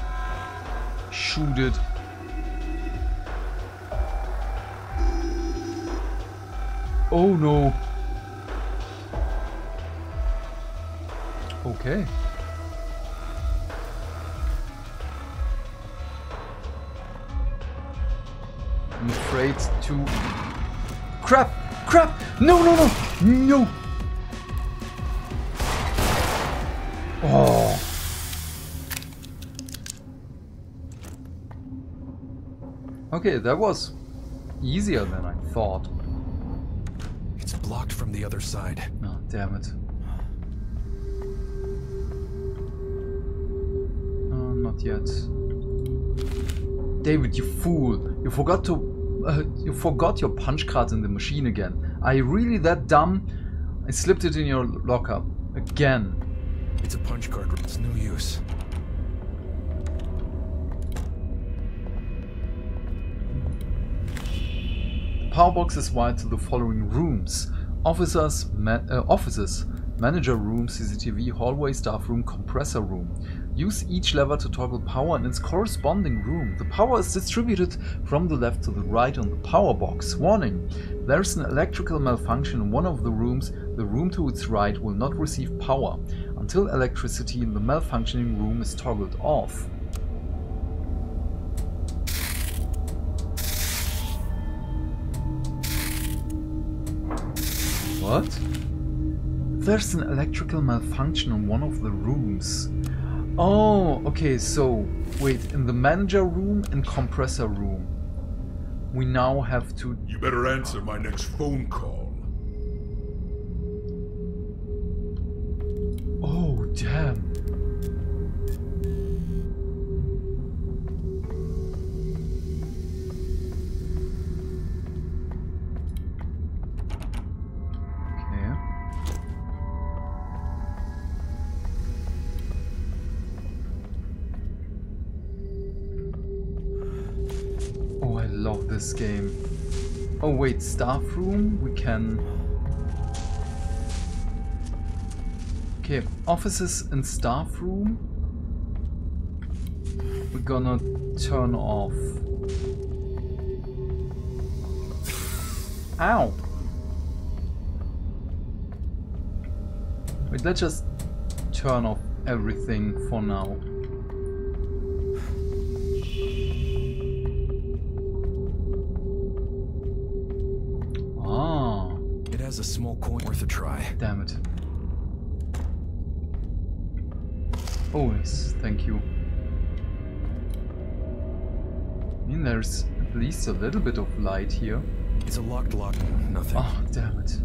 shoot it? Oh no! Okay. I'm afraid to... Crap! Crap! No, no, no! No! Oh! Okay, that was easier than I thought. It's blocked from the other side. Oh, damn it. Not yet. David, you fool! You forgot to... you forgot your punch cards in the machine again. Are you really that dumb? I slipped it in your lockup. Again. It's a punch card. It's no use. The power box is wired to the following rooms. Officers, offices, manager room, CCTV, hallway, staff room, compressor room. Use each lever to toggle power in its corresponding room. The power is distributed from the left to the right on the power box. Warning! There's an electrical malfunction in one of the rooms. The room to its right will not receive power until electricity in the malfunctioning room is toggled off. What? There's an electrical malfunction in one of the rooms. Oh, okay, so, wait, in the manager room and compressor room, we now have to... You better answer my next phone call. Oh, damn. Game. Oh wait, staff room, we can... Okay, offices and staff room. We're gonna turn off. Ow! Wait, let's just turn off everything for now. A small coin worth a try. Damn it. Oh yes, thank you. I mean, there's at least a little bit of light here. It's a locked lock, nothing. Oh, damn it.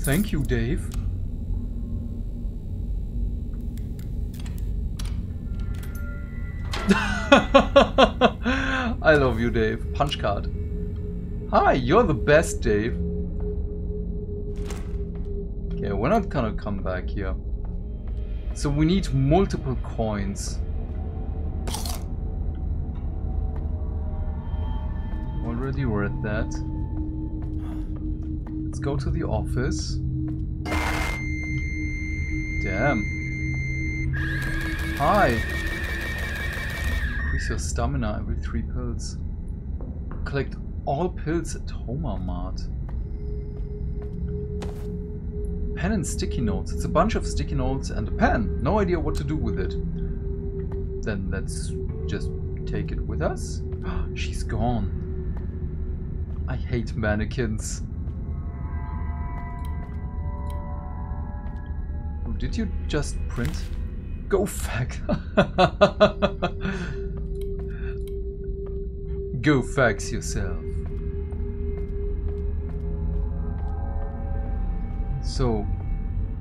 Thank you, Dave. I love you, Dave. Punch card. Hi, you're the best, Dave. Okay, we're not gonna come back here. So we need multiple coins. Already we're at that. Let's go to the office. Damn. Hi. Increase your stamina every 3 pills. Collect all pills at Homer Mart. Pen and sticky notes. It's a bunch of sticky notes and a pen. No idea what to do with it. Then let's just take it with us. She's gone. I hate mannequins. Did you just print? Go fax. Go fax yourself. So,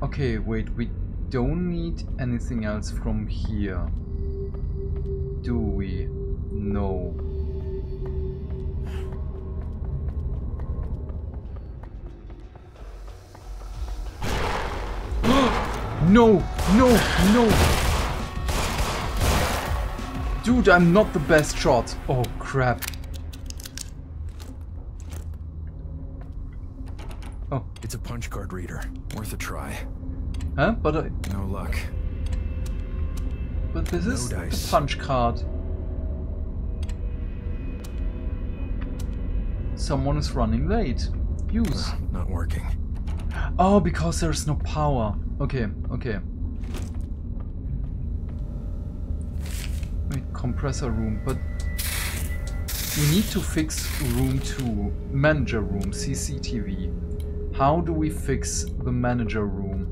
okay, wait, we don't need anything else from here. Do we? No. No, no, no! Dude, I'm not the best shot. Oh, crap. Oh. It's a punch card reader. Worth a try. Huh? But I... No luck. But this is a punch card. Someone is running late. Use. Not working. Oh, because there's no power. Okay, okay. Wait, compressor room, but we need to fix room 2. Manager room, CCTV. How do we fix the manager room?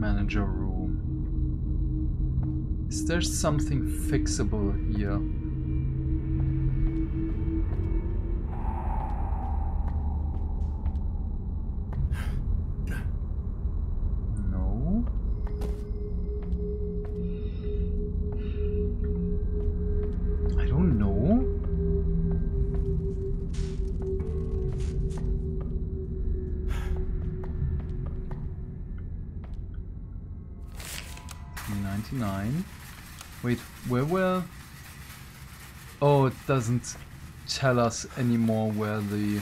Manager room. Is there something fixable here? No. I don't know. 99. Wait, where were... Oh, it doesn't tell us anymore where the...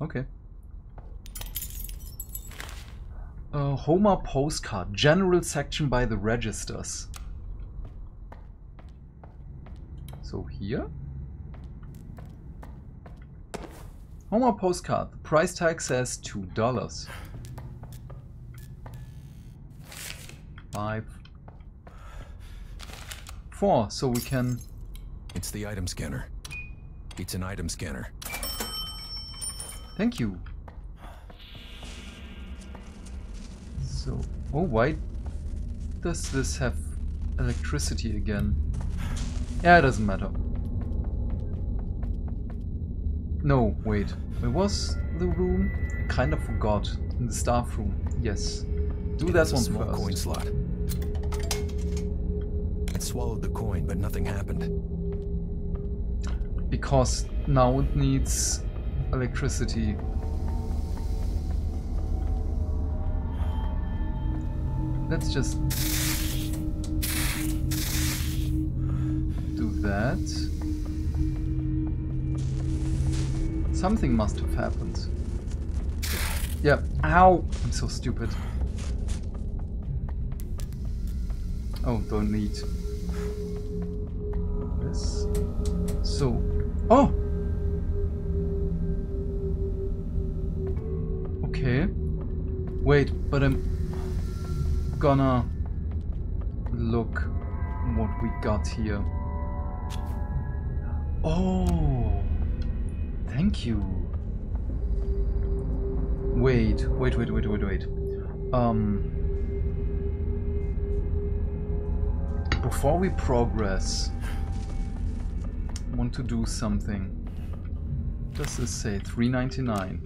Okay. Homer postcard. General section by the registers. So here? Homer postcard. The price tag says $2. 5. 4, so we can... It's the item scanner. It's an item scanner. Thank you. So, oh, why does this have electricity again? Yeah, it doesn't matter. No, wait. Where was the room? I kind of forgot. In the staff room. Yes. Do that one first. Small coin slot. Swallowed the coin, but nothing happened. Because now it needs electricity. Let's just do that. Something must have happened. Yeah. Ow! I'm so stupid. Oh, don't need. So, oh! Okay. Wait, but I'm gonna look what we got here. Oh! Thank you. Wait, wait, wait, wait, wait, wait. Before we progress... want to do something. Does this say $3.99?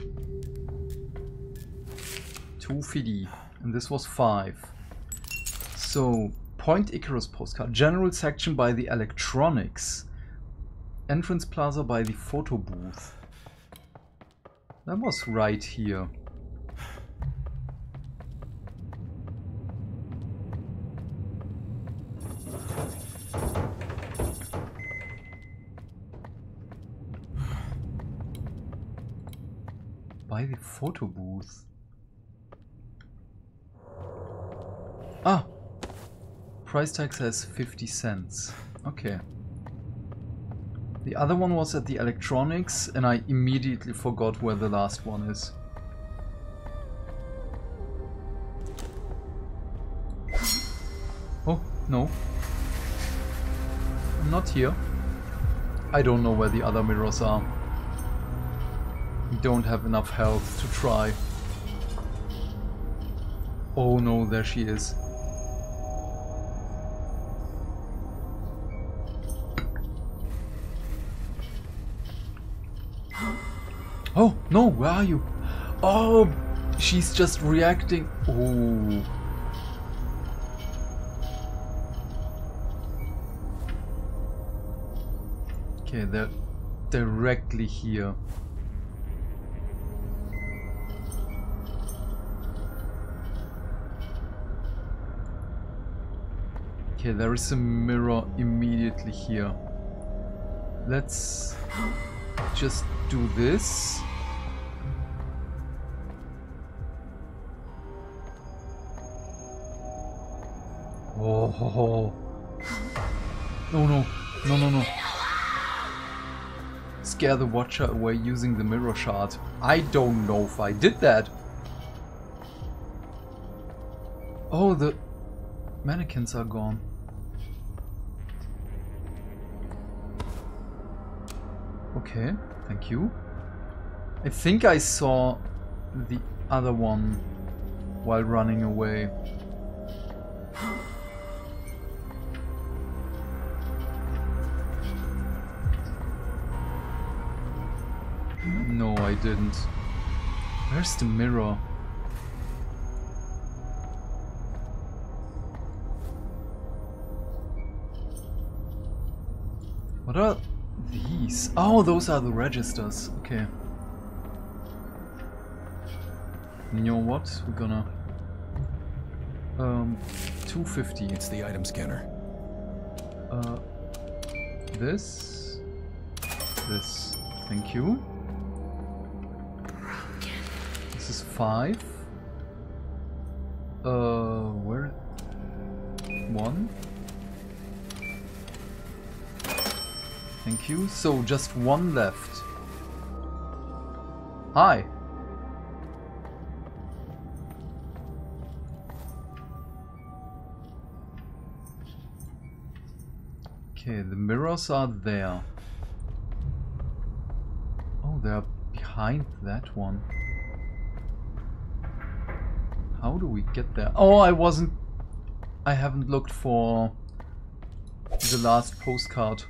2 FD, and this was 5. So Point Icarus postcard, general section by the electronics, entrance plaza by the photo booth. That was right here. by the photo booth. Ah! Price tag says 50 cents. Okay. The other one was at the electronics, and I immediately forgot where the last one is. Oh, no. I'm not here. I don't know where the other mirrors are. We don't have enough health to try. Oh no, there she is. Oh, no, where are you? Oh, she's just reacting. Oh. Okay, they're directly here. Okay, there is a mirror immediately here. Let's just do this. Oh, no. Scare the watcher away using the mirror shard. I don't know if I did that. Oh, the mannequins are gone. Okay, thank you. I think I saw the other one while running away. No, I didn't. Where's the mirror? What are these? Oh, those are the registers. Okay. You know what? We're gonna... 250. It's the item scanner. This. Thank you. This is 5. Where? 1. Thank you. So just 1 left. Hi. Okay, the mirrors are there. Oh, they are behind that one. How do we get there? Oh, I haven't looked for the last postcard.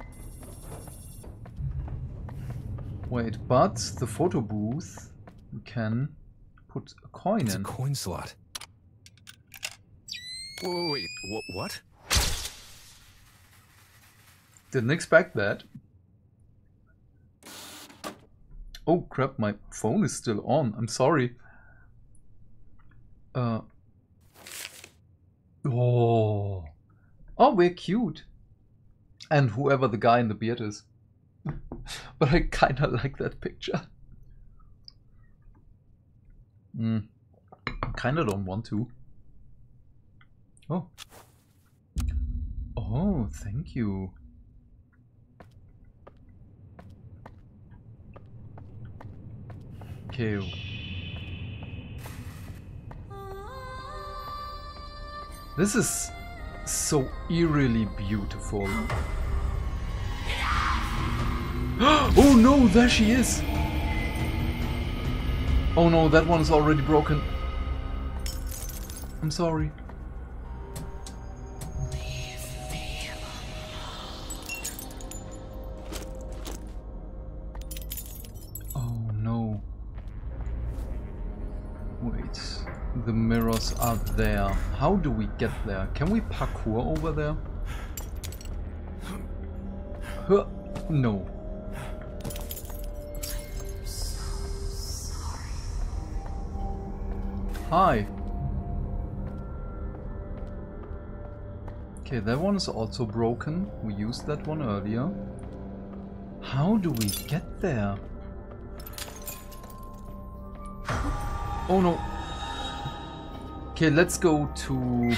Wait, but the photo booth, we can put a coin in. It's a coin slot. Whoa, wait, what? Didn't expect that. Oh crap, my phone is still on. I'm sorry. Oh, we're cute. And whoever the guy in the beard is. But I kinda like that picture. I kinda don't want to. Oh. Oh, thank you. Okay. This is so eerily beautiful. Oh no, there she is! Oh no, that one is already broken. I'm sorry. Leave me alone. Oh no. Wait, the mirrors are there. How do we get there? Can we parkour over there? Huh? No. Hi. Okay, that one is also broken. We used that one earlier. How do we get there? Oh no. Okay, let's go to...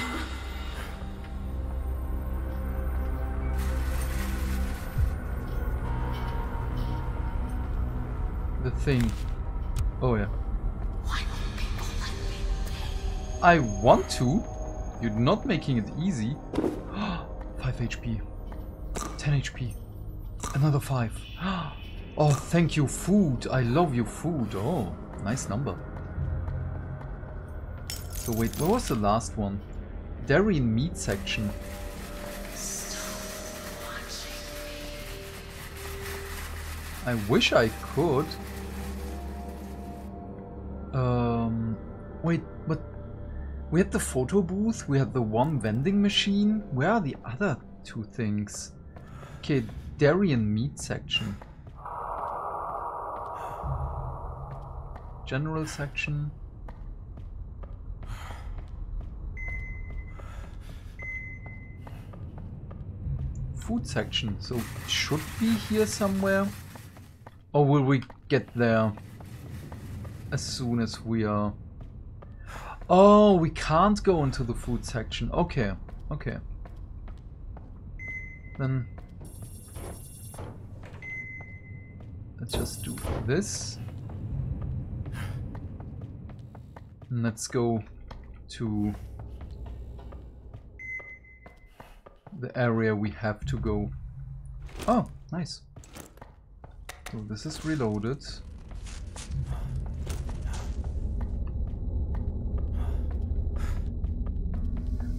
the thing. Oh yeah. Why won't people let me live? I want to. You're not making it easy. 5 HP. 10 HP. Another 5. Oh, thank you, food. I love your food. Oh, nice number. So wait, what was the last one? Dairy and meat section. I wish I could. Wait, but we had the photo booth, we had the one vending machine. Where are the other two things? Okay, dairy and meat section. General section. Food section, so it should be here somewhere. Or will we get there as soon as we are... Oh, we can't go into the food section. Okay, okay. Then... let's just do this. And let's go to the area we have to go. Oh, nice. So this is reloaded.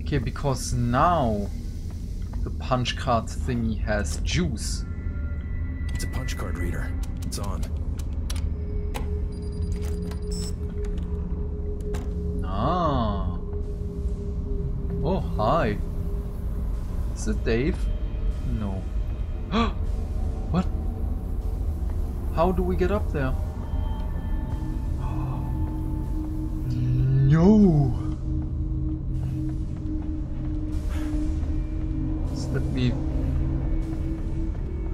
Okay, because now the punch card thingy has juice. It's a punch card reader. It's on. Ah. Oh, hi. Is it Dave? No. What? How do we get up there? No. Just let me...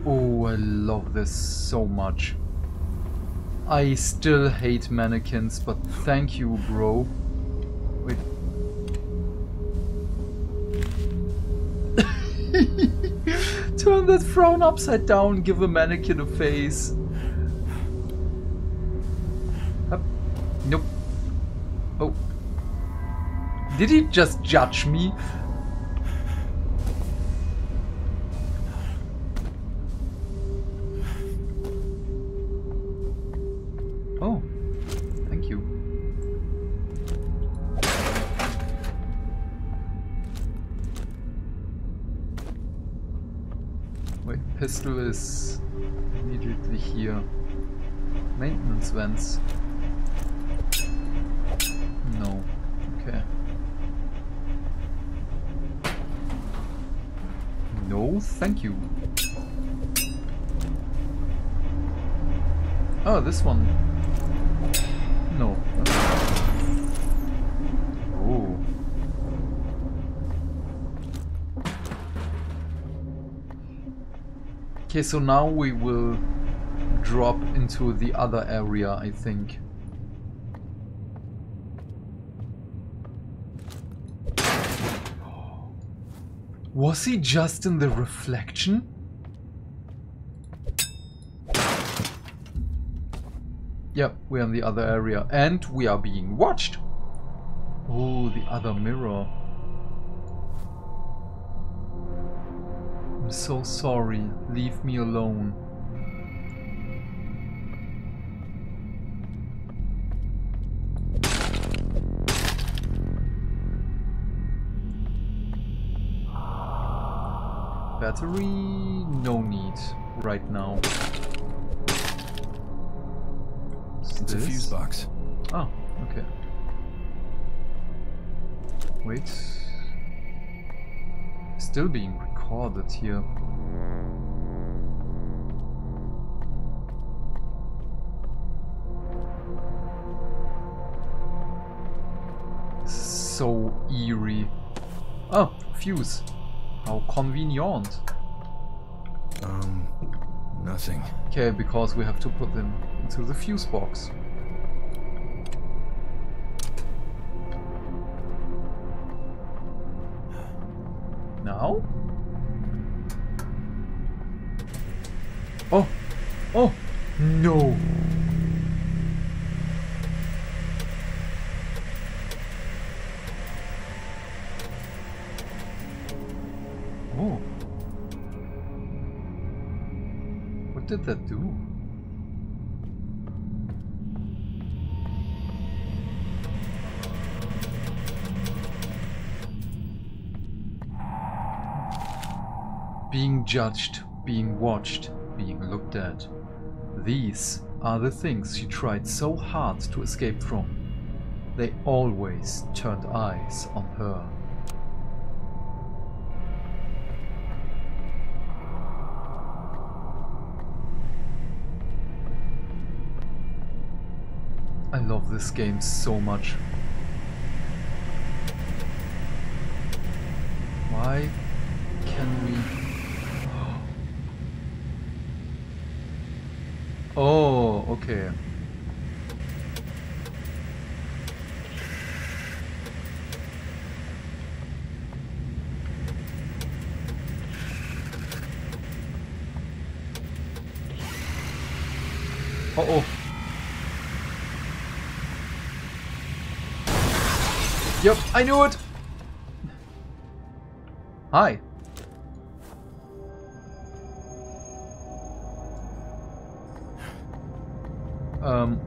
oh, I love this so much. I still hate mannequins, but thank you, bro. Wait. Turn that frown upside down, give a mannequin a face. Up. Nope. Oh. Did he just judge me? Oh. Thank you. Pistol is immediately here. Maintenance vents. No. Okay. No, thank you. Oh, this one. No. Oh. Okay, so now we will drop into the other area, I think. Was he just in the reflection? Yep, we're in the other area and we are being watched. Oh, the other mirror. I'm so sorry. Leave me alone. Battery? No need right now. What's this? It's a fuse box. Oh, okay. Wait. Still being recorded here. So eerie. Oh, fuse. How convenient. Nothing. Okay, because we have to put them into the fuse box. now? Oh! Oh! No! Oh! What did that do? Being judged, being watched, being looked at. These are the things she tried so hard to escape from. They always turned eyes on her. I love this game so much. Why can we... Oh, okay. Uh-oh. Yep, I knew it! Hi.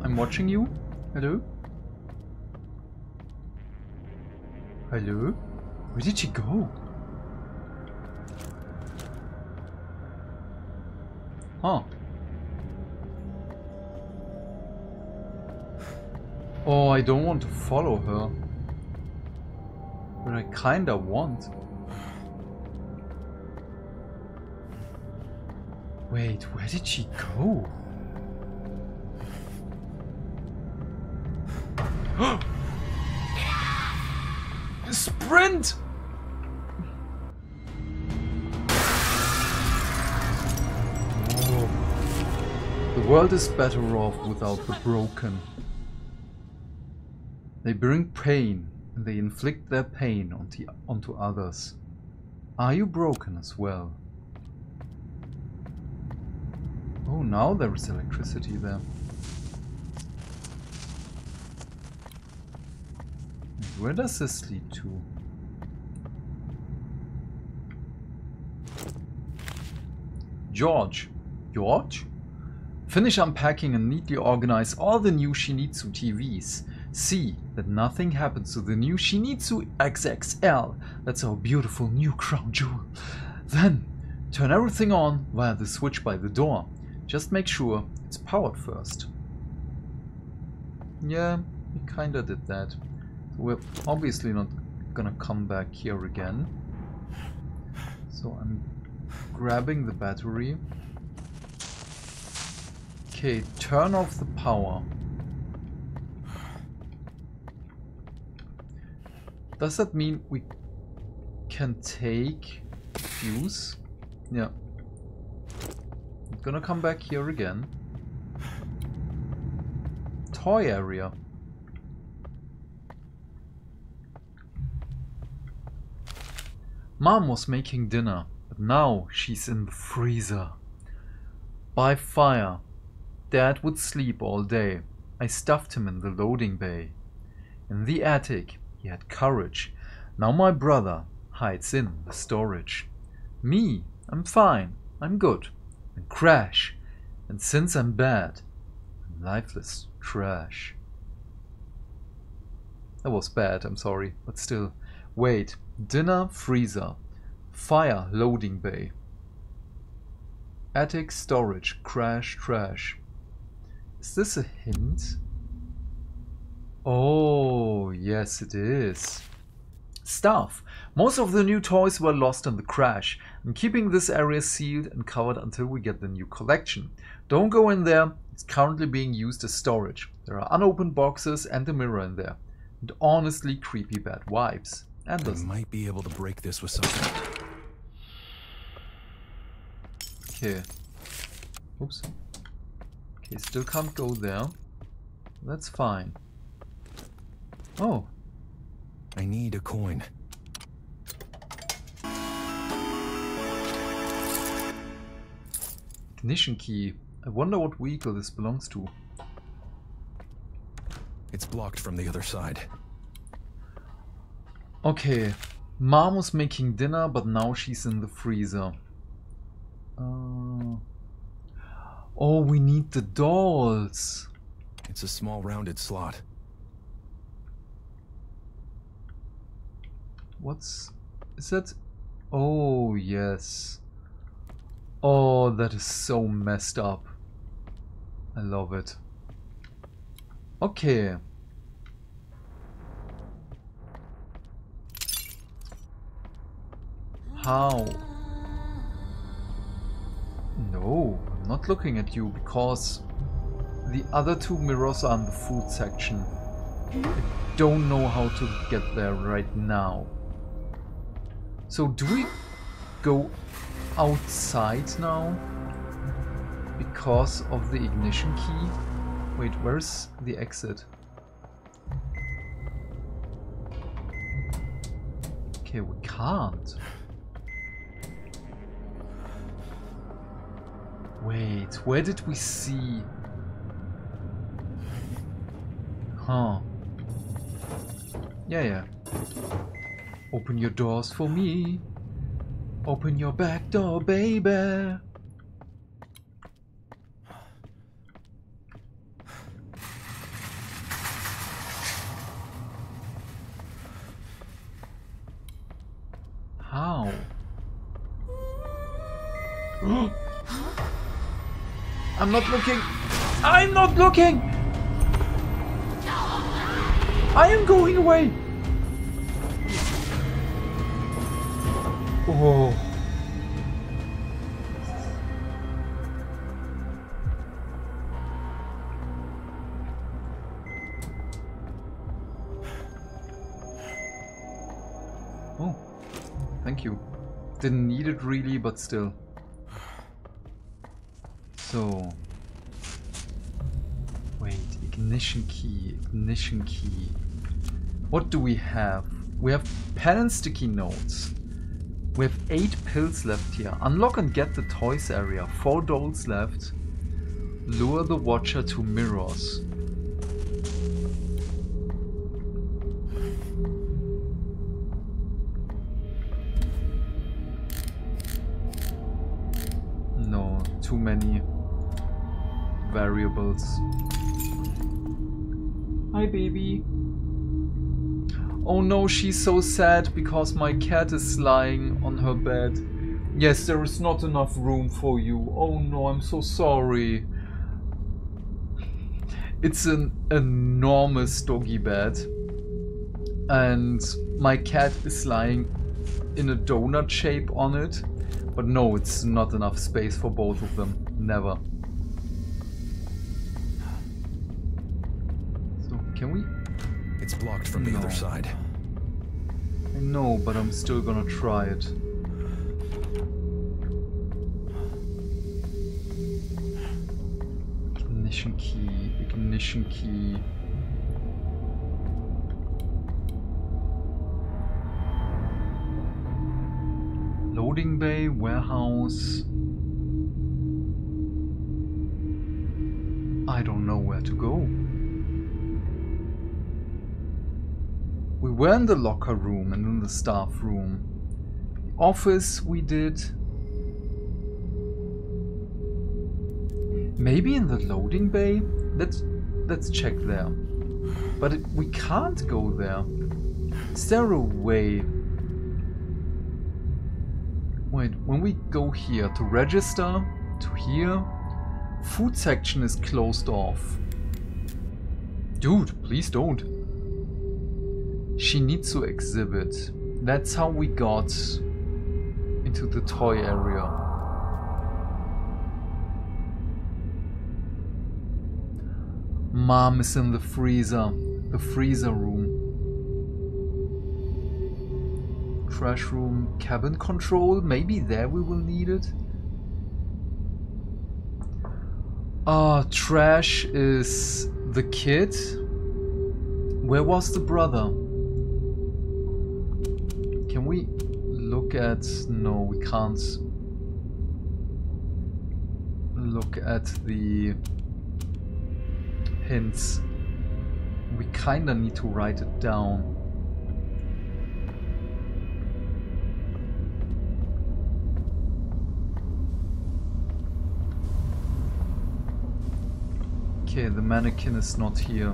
I'm watching you. Hello? Hello? Where did she go? Huh. Oh, I don't want to follow her. But I kinda want. Wait, where did she go? Sprint! Oh. The world is better off without the broken. They bring pain and they inflict their pain onto others. Are you broken as well? Oh, now there is electricity there. Where does this lead to? George. George? Finish unpacking and neatly organize all the new Shinitsu TVs. See that nothing happens to the new Shinitsu XXL. That's our beautiful new crown jewel. Then, turn everything on via the switch by the door. Just make sure it's powered first. Yeah, we kinda did that. We're obviously not gonna come back here again. So I'm grabbing the battery. Okay, turn off the power. Does that mean we can take fuse? Yeah. I'm gonna come back here again. Toy area. Mom was making dinner, but now she's in the freezer. By fire. Dad would sleep all day. I stuffed him in the loading bay. In the attic, he had courage. Now my brother hides in the storage. Me, I'm fine, I'm good. And crash. And since I'm bad, I'm lifeless trash. That was bad, I'm sorry, but still. Wait. Dinner freezer, fire loading bay, attic storage, crash trash. Is this a hint? Oh, yes it is. Stuff. Most of the new toys were lost in the crash. I'm keeping this area sealed and covered until we get the new collection. Don't go in there. It's currently being used as storage. There are unopened boxes and a mirror in there. And honestly creepy bad vibes. I might be able to break this with something. Okay. Oops. Okay, still can't go there. That's fine. Oh. I need a coin. Ignition key. I wonder what vehicle this belongs to. It's blocked from the other side. Okay. Mom was making dinner, but now she's in the freezer. Oh, we need the dolls. It's a small rounded slot. What's... is that... oh, yes. Oh, that is so messed up. I love it. Okay. How? No, I'm not looking at you because the other two mirrors are in the food section. I don't know how to get there right now. So do we go outside now because of the ignition key? Wait, where's the exit? Okay, we can't. Wait, where did we see? Huh. Yeah, yeah. Open your doors for me. Open your back door, baby. How? I'm not looking. I'm not looking. I am going away. Oh. Oh, thank you. Didn't need it really, but still. So, wait, ignition key. What do we have? We have pen and sticky notes. We have 8 pills left here. Unlock and get the toys area. 4 dolls left. Lure the watcher to mirrors. No, too many variables. Hi, baby. Oh no, she's so sad because my cat is lying on her bed. Yes, there is not enough room for you. Oh no, I'm so sorry. It's an enormous doggy bed. And my cat is lying in a donut shape on it. But no, it's not enough space for both of them. Never. So, can we? It's blocked from the other side. I know, but I'm still gonna try it. Ignition key, ignition key. Loading bay, warehouse. I don't know where to go. We were in the locker room and in the staff room. The office we did. Maybe in the loading bay? Let's check there. But we can't go there. Is there a way? Wait, when we go here to register, to here, food section is closed off. Dude, please don't. Shinitsu exhibit. That's how we got into the toy area. Mom is in the freezer room. Trash room, cabin control, maybe there we will need it. Ah, trash is the kid. Where was the brother? Can we look at... no, we can't. look at the hints, we kinda need to write it down. Okay, the mannequin is not here.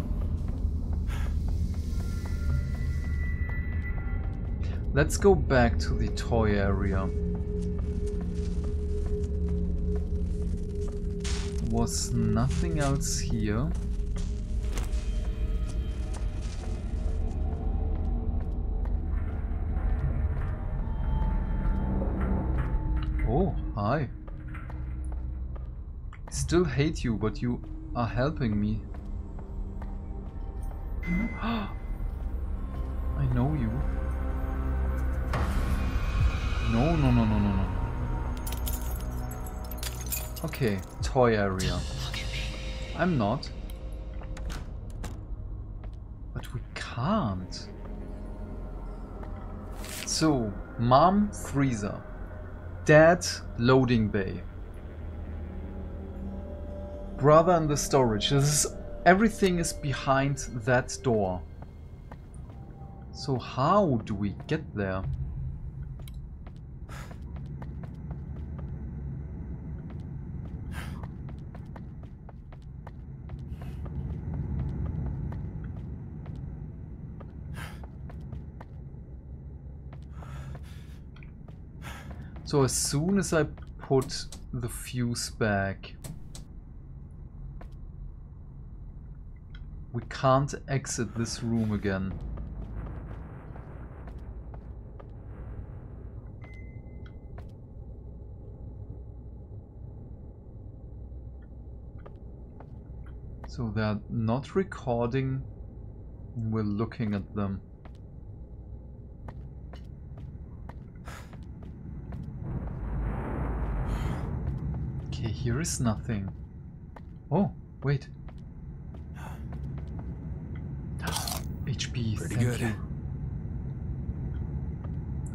Let's go back to the toy area. Was nothing else here? Oh, hi. Still hate you, but you are helping me. I know you. No. Okay, toy area. I'm not. But we can't. So, mom, freezer. Dad, loading bay. Brother in the storage. This is, everything is behind that door. So how do we get there? So as soon as I put the fuse back, we can't exit this room again. So they're not recording, we're looking at them. Here is nothing. Oh, wait. HP, pretty good. You.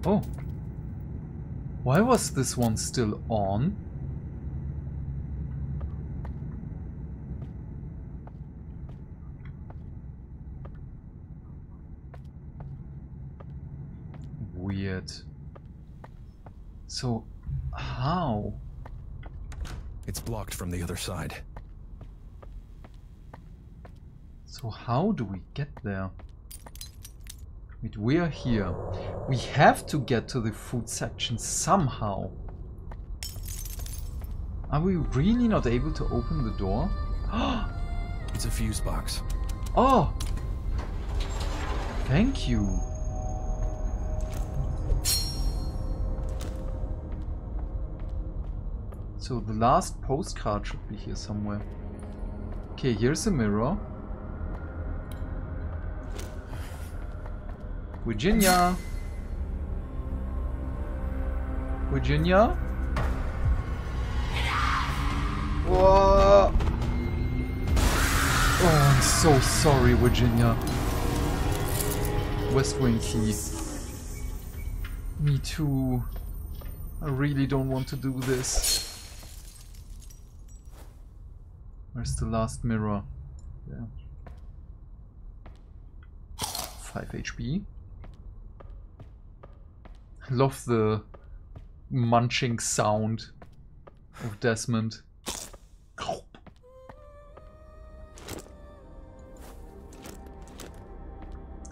Oh. Why was this one still on? Weird. So, how? It's blocked from the other side. So how do we get there? Wait, we are here. We have to get to the food section somehow. Are we really not able to open the door? It's a fuse box. Oh! Thank you. So the last postcard should be here somewhere. Okay, here's a mirror. Virginia! Virginia? Whoa. Oh, I'm so sorry, Virginia. West Wing key. Me too. I really don't want to do this. Where's the last mirror? Yeah. 5 HP. I love the munching sound of Desmond.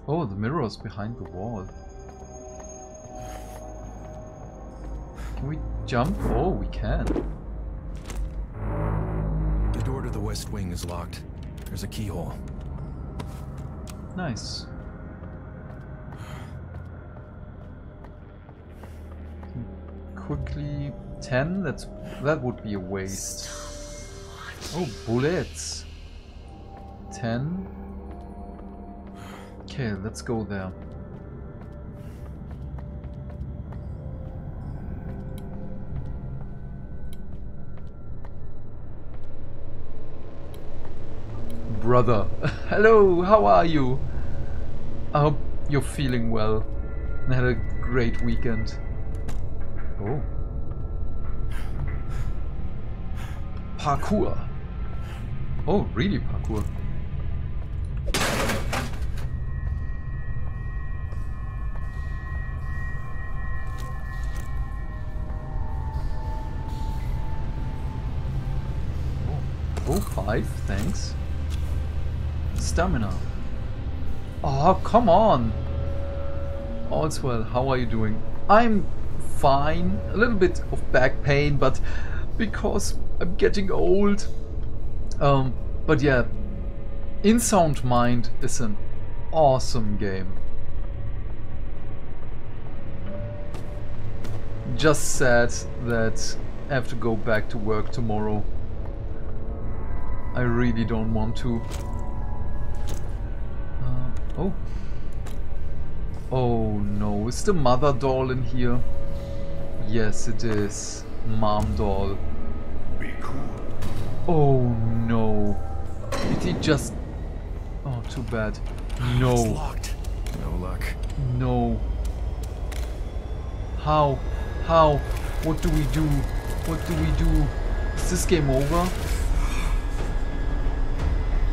Oh, the mirror is behind the wall. Can we jump? Oh, we can. West wing is locked. There's a keyhole. Nice. Quickly 10. That would be a waste. Oh, bullets. 10. Okay, let's go there. Brother. Hello, how are you? I hope you're feeling well. I had a great weekend. Oh. Parkour. Oh, really parkour. Oh, 5, thanks. Stamina. Oh, come on. Allswell, how are you doing? I'm fine. A little bit of back pain, but because I'm getting old. But yeah, In Sound Mind is an awesome game. Just sad that I have to go back to work tomorrow. I really don't want to. Oh. Oh no, is the mother doll in here? Yes, it is. Mom doll. Be cool. Oh no. Did he just... Oh, too bad. No. It's locked. No luck. No. How? How? What do we do? What do we do? Is this game over?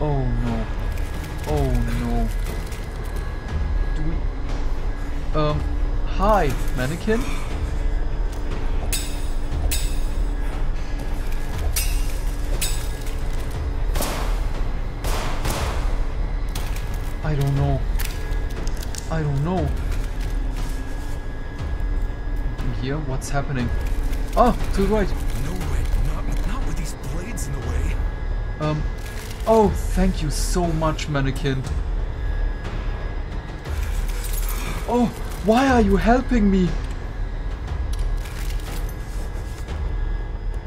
Oh no. Oh no. Do we... Hi, mannequin? I don't know. I don't know. In here? What's happening? Oh, to the right. No way. Not with these blades in the way. Oh, thank you so much, mannequin. Oh, why are you helping me?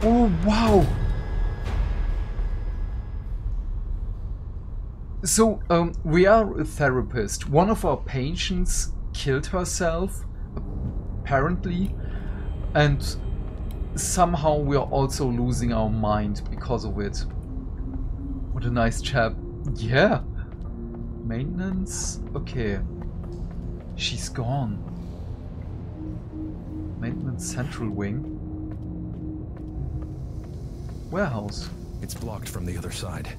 Oh, wow. So, we are a therapist. One of our patients killed herself, apparently, and somehow we are also losing our mind because of it. What a nice chap. Yeah. Maintenance? Okay. She's gone. Maintenance central wing. Warehouse. It's blocked from the other side.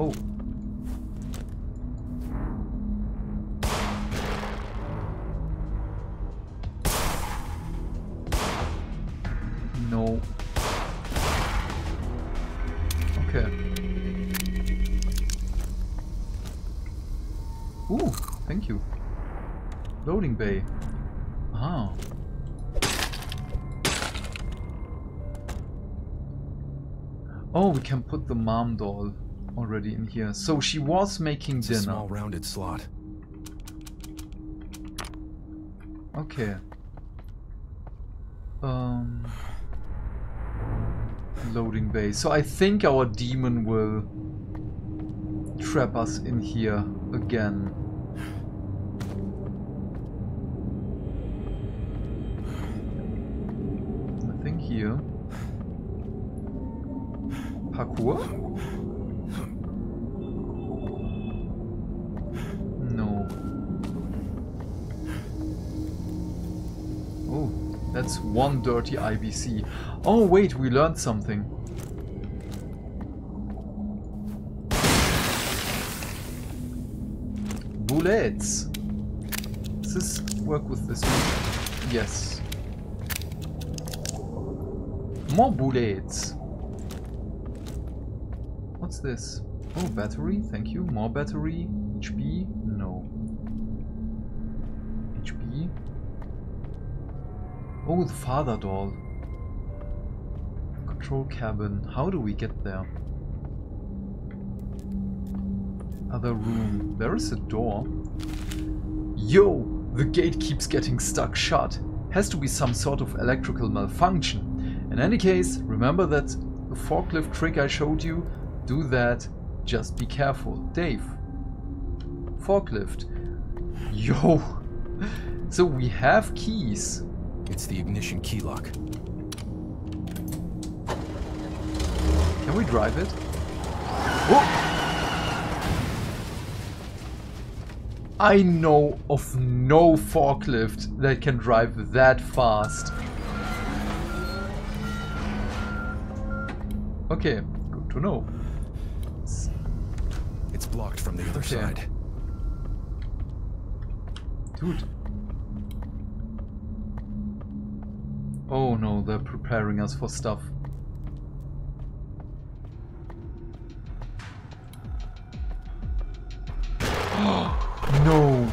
Oh. No. Okay. Ooh, thank you. Loading bay. Ah. Oh, we can put the mom doll already in here. So she was making dinner. A small rounded slot. Okay. Loading bay. So I think our demon will trap us in here again. Nothing here. Parkour? That's one dirty IBC. Oh wait, we learned something. Bullets. Does this work with this one? Yes. More bullets. What's this? Oh, battery. Thank you. More battery. HP. No. HP. Oh, the father doll. Control cabin. How do we get there? Other room. There is a door. Yo! The gate keeps getting stuck shut. Has to be some sort of electrical malfunction. In any case, remember that the forklift trick I showed you? Do that. Just be careful. Dave. Forklift. Yo! So we have keys. It's the ignition key lock. Can we drive it? Whoa! I know of no forklift that can drive that fast. Okay, good to know. It's blocked from the other side. Dude. Oh no, they're preparing us for stuff. No. No.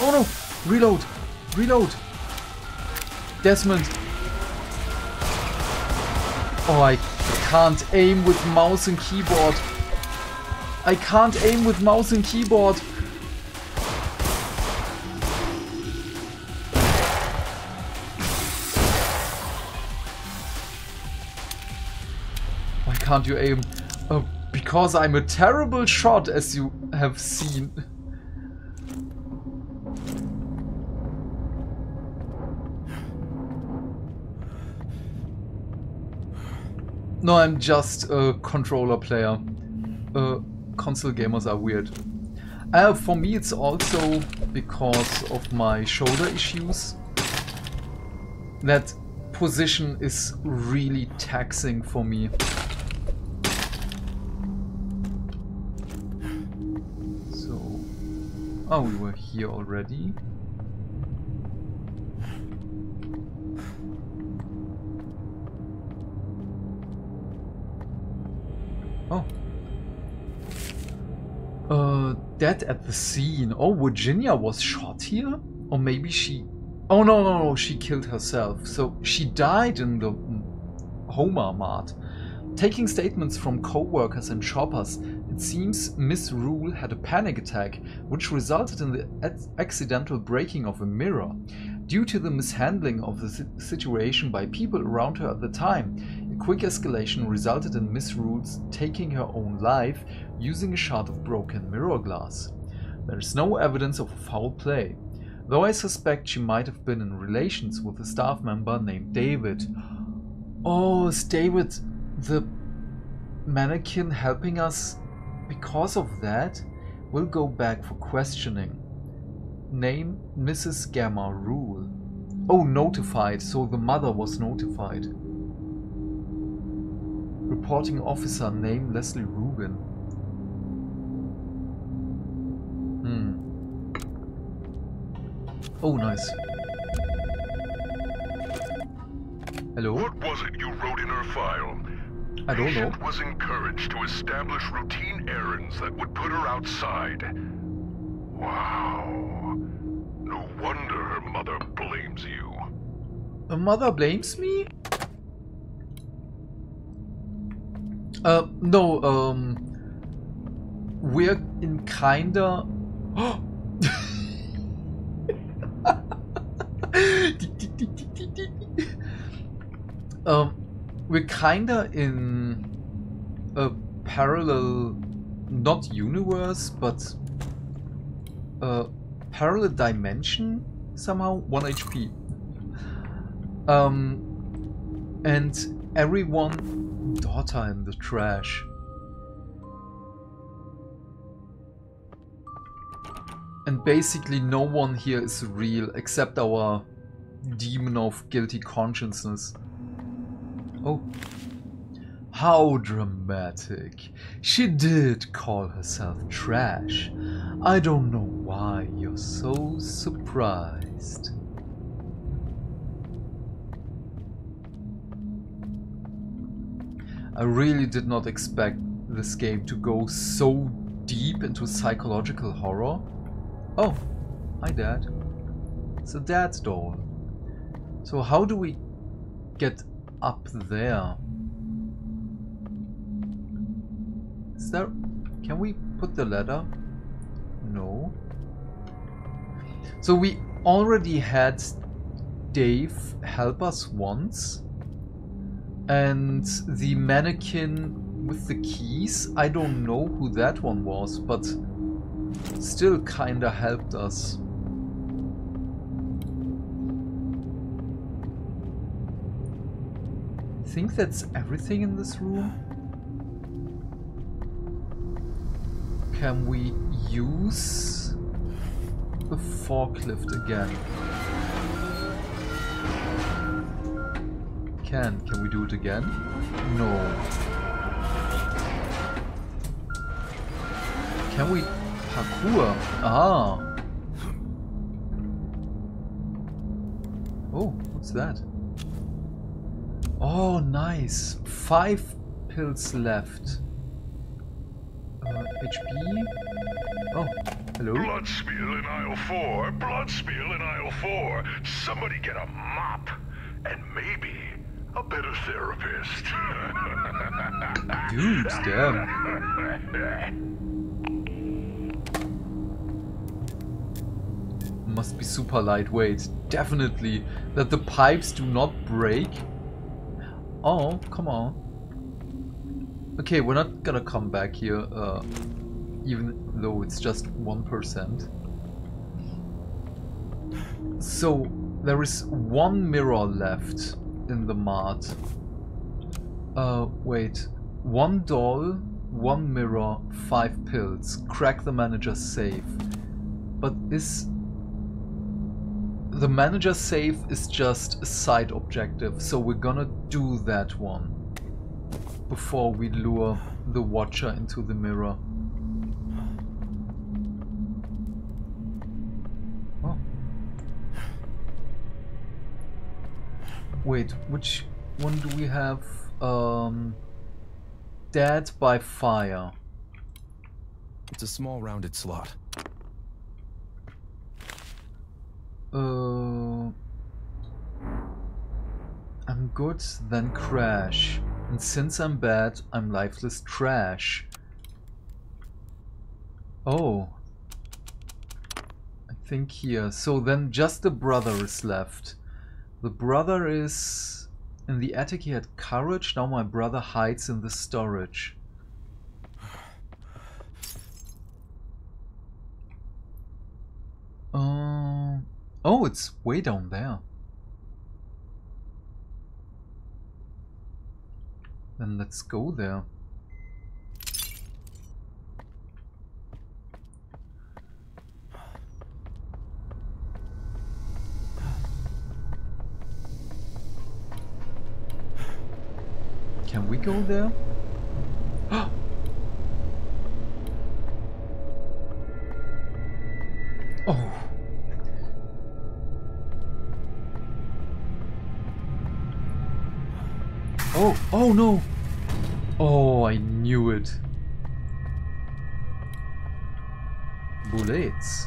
Oh no! Reload! Reload! Desmond! Oh, I can't aim with mouse and keyboard. I can't aim with mouse and keyboard. Why can't you aim? Oh, because I'm a terrible shot, as you have seen. No, I'm just a controller player. Console gamers are weird. For me it's also because of my shoulder issues. That position is really taxing for me. So... Oh, we were here already. Oh. Dead at the scene. Oh, Virginia was shot here? Or maybe she... Oh, no, no, no, she killed herself. So she died in the Homer Mart. Taking statements from co-workers and shoppers, it seems Miss Rule had a panic attack, which resulted in the accidental breaking of a mirror. Due to the mishandling of the situation by people around her at the time, quick escalation resulted in Miss Rule's taking her own life using a shard of broken mirror glass. There is no evidence of foul play, though I suspect she might have been in relations with a staff member named David. Oh, is David the mannequin helping us? Because of that, we'll go back for questioning. Name: Mrs. Gamma Rule. Oh, notified, so the mother was notified. Reporting officer named Leslie Rubin. Oh, nice. Hello? What was it you wrote in her file? I don't know. Patient was encouraged to establish routine errands that would put her outside. Wow. No wonder her mother blames you. Her mother blames me? No, we're in kinda... we're kinda in a parallel, not universe, but a parallel dimension somehow, 1 HP. And everyone... Daughter in the trash. And basically no one here is real except our demon of guilty consciousness. Oh. How dramatic. She did call herself trash. I don't know why you're so surprised. I really did not expect this game to go so deep into psychological horror. Oh, hi Dad. It's a Dad's doll. So how do we get up there? Is there... Can we put the ladder? No. So we already had Dave help us once. And the mannequin with the keys, I don't know who that one was, but still kinda helped us. I think that's everything in this room. Can we use the forklift again? can. Can we do it again? No. Can we parkour? Ah. Oh, what's that? Oh, nice. 5 pills left. HP. Oh, hello. Bloodspiel in aisle 4. Bloodspiel in aisle 4. Somebody get a mop. And maybe a better therapist. Dude, damn. Must be super lightweight. Definitely. That the pipes do not break. Oh, come on. Okay, we're not gonna come back here, even though it's just 1%. So, there is 1 mirror left in the mart. Wait. 1 doll, 1 mirror, 5 pills. Crack the manager's safe. But is... the manager's safe is just a side objective, so we're gonna do that one before we lure the watcher into the mirror. Oh. Wait, which one do we have? Dead by fire. It's a small rounded slot. I'm good, then crash. And since I'm bad, I'm lifeless trash. Oh. I think here. So then just the brother is left. The brother is... in the attic he had courage, now my brother hides in the storage. Oh, it's way down there. Then let's go there. Can we go there? Oh. Oh, oh no! Oh, I knew it. Bullets.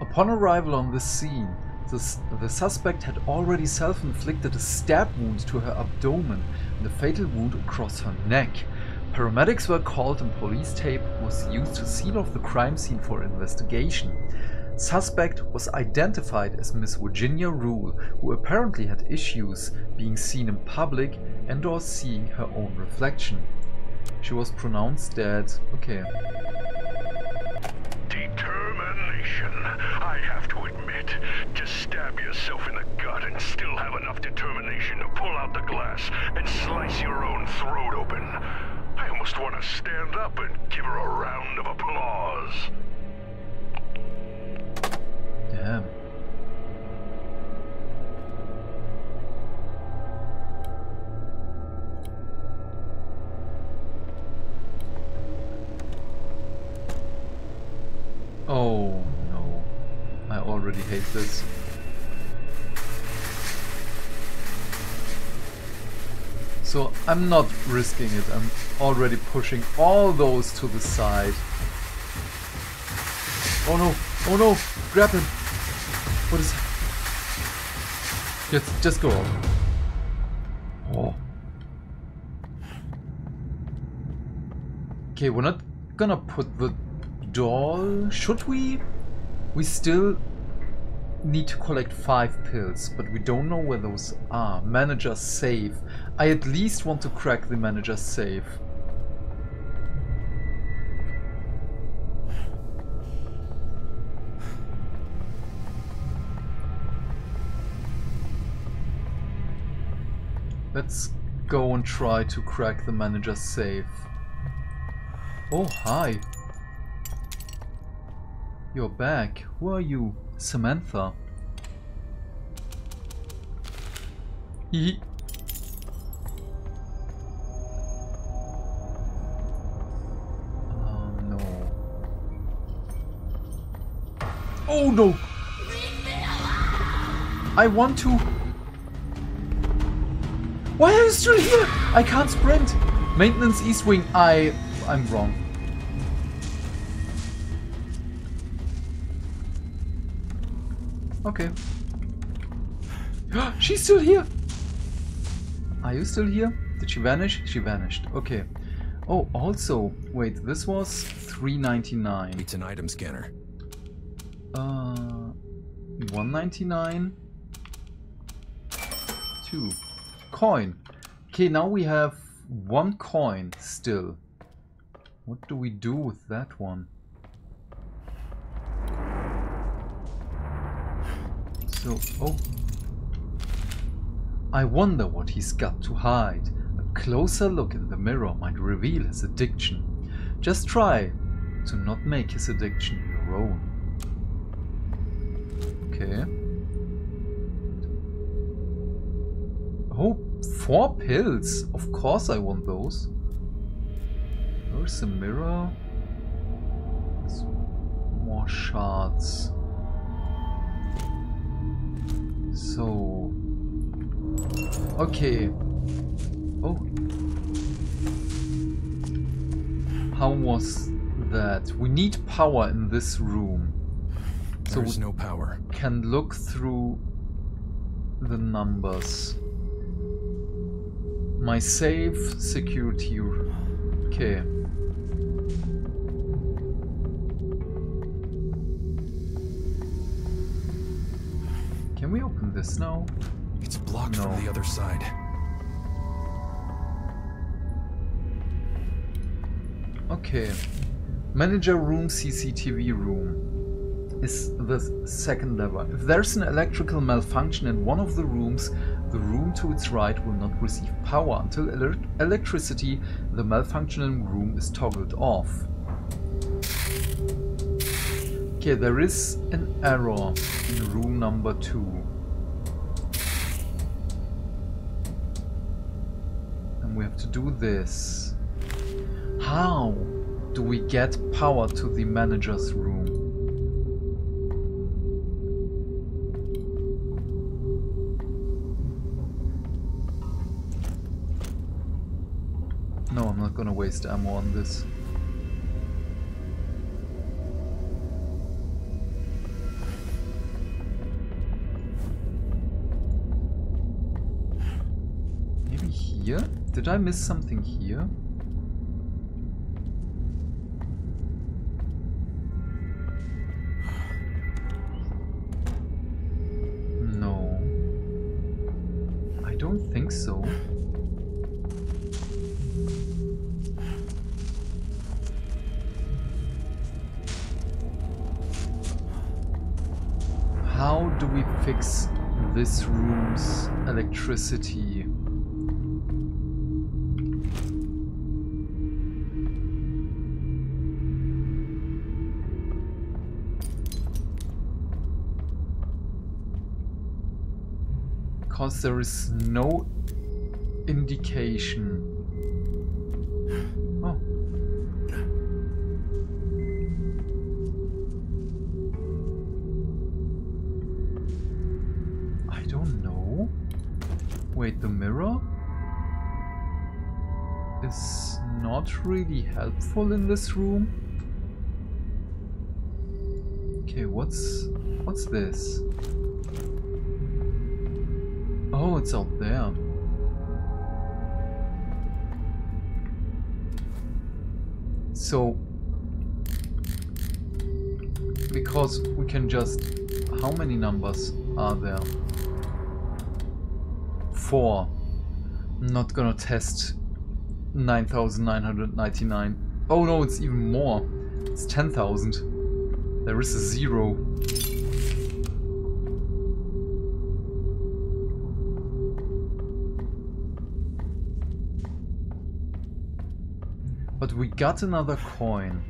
Upon arrival on the scene, the suspect had already self-inflicted a stab wound to her abdomen and a fatal wound across her neck. Paramedics were called and police tape was used to seal off the crime scene for investigation. Suspect was identified as Miss Virginia Rule, who apparently had issues being seen in public and/or seeing her own reflection. She was pronounced dead. Okay. Determination. I have to admit, to stab yourself in the gut and still have enough determination to pull out the glass and slice your own throat open. I almost want to stand up and give her a round of applause. Damn. Oh no, I already hate this. So I'm not risking it, I'm already pushing all those to the side. Oh no, oh no, grab him. What is... just go on. Oh. Okay, we're not gonna put the doll... should we? We still need to collect 5 pills, but we don't know where those are. Manager's safe. I at least want to crack the manager's safe. Let's go and try to crack the manager's safe. Oh, hi. You're back. Who are you? Samantha. Oh no. Oh no. I want to. Why are you still here? I can't sprint. Maintenance east wing. I'm wrong. Okay. She's still here! Are you still here? Did she vanish? She vanished. Okay. Oh, also, wait, this was $3.99. It's an item scanner. $1.99. 2. Coin. Okay, now we have 1 coin still. What do we do with that one? So, oh. I wonder what he's got to hide. A closer look in the mirror might reveal his addiction. Just try to not make his addiction your own. Okay. Oh, 4 pills. Of course I want those. There's a mirror. There's more shards. So... okay. Oh. How was that? We need power in this room. There's no power. Can look through the numbers. My safe security. Okay. Can we open this now? It's blocked from the other side. Okay. Manager room, CCTV room is the second level. If there's an electrical malfunction in one of the rooms, the room to its right will not receive power until electricity in the malfunctioning room is toggled off. Okay, there is an error in room number 2. We have to do this. How do we get power to the manager's room? No, I'm not gonna waste ammo on this. Maybe here? Did I miss something here? No. I don't think so. How do we fix this room's electricity? Because there is no indication. Oh. I don't know. Wait, the mirror is not really helpful in this room. Okay, what's this? Oh, it's out there. So, because we can just... how many numbers are there? 4. I'm not gonna test 9,999. Oh no, it's even more. It's 10,000. There is a 0. But we got another coin.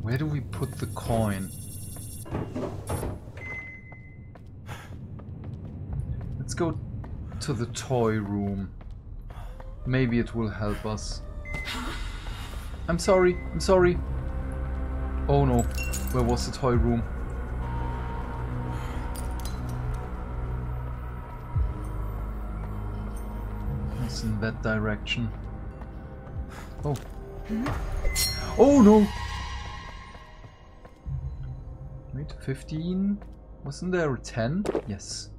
Where do we put the coin? Let's go to the toy room. Maybe it will help us. I'm sorry, I'm sorry. Oh no, where was the toy room? It's in that direction. Oh. Oh no! Wait, 15? Wasn't there a 10? Yes.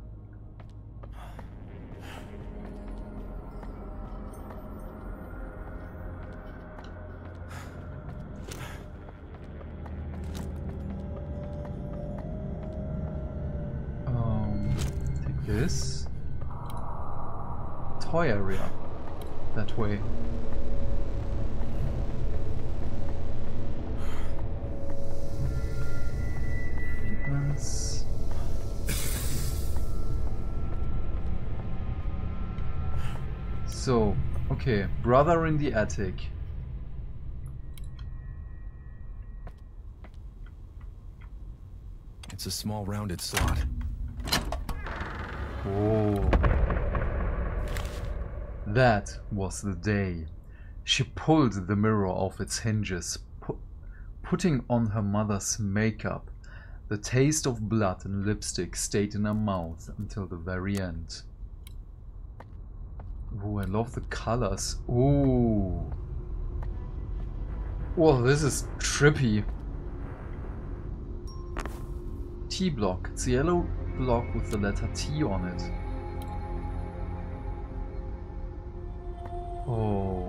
Take this. Toy area. That way. So, okay, brother in the attic. It's a small rounded slot. Oh. That was the day. She pulled the mirror off its hinges, putting on her mother's makeup. The taste of blood and lipstick stayed in her mouth until the very end. Ooh, I love the colors. Ooh. Well, this is trippy. T block. It's a yellow block with the letter T on it. Oh.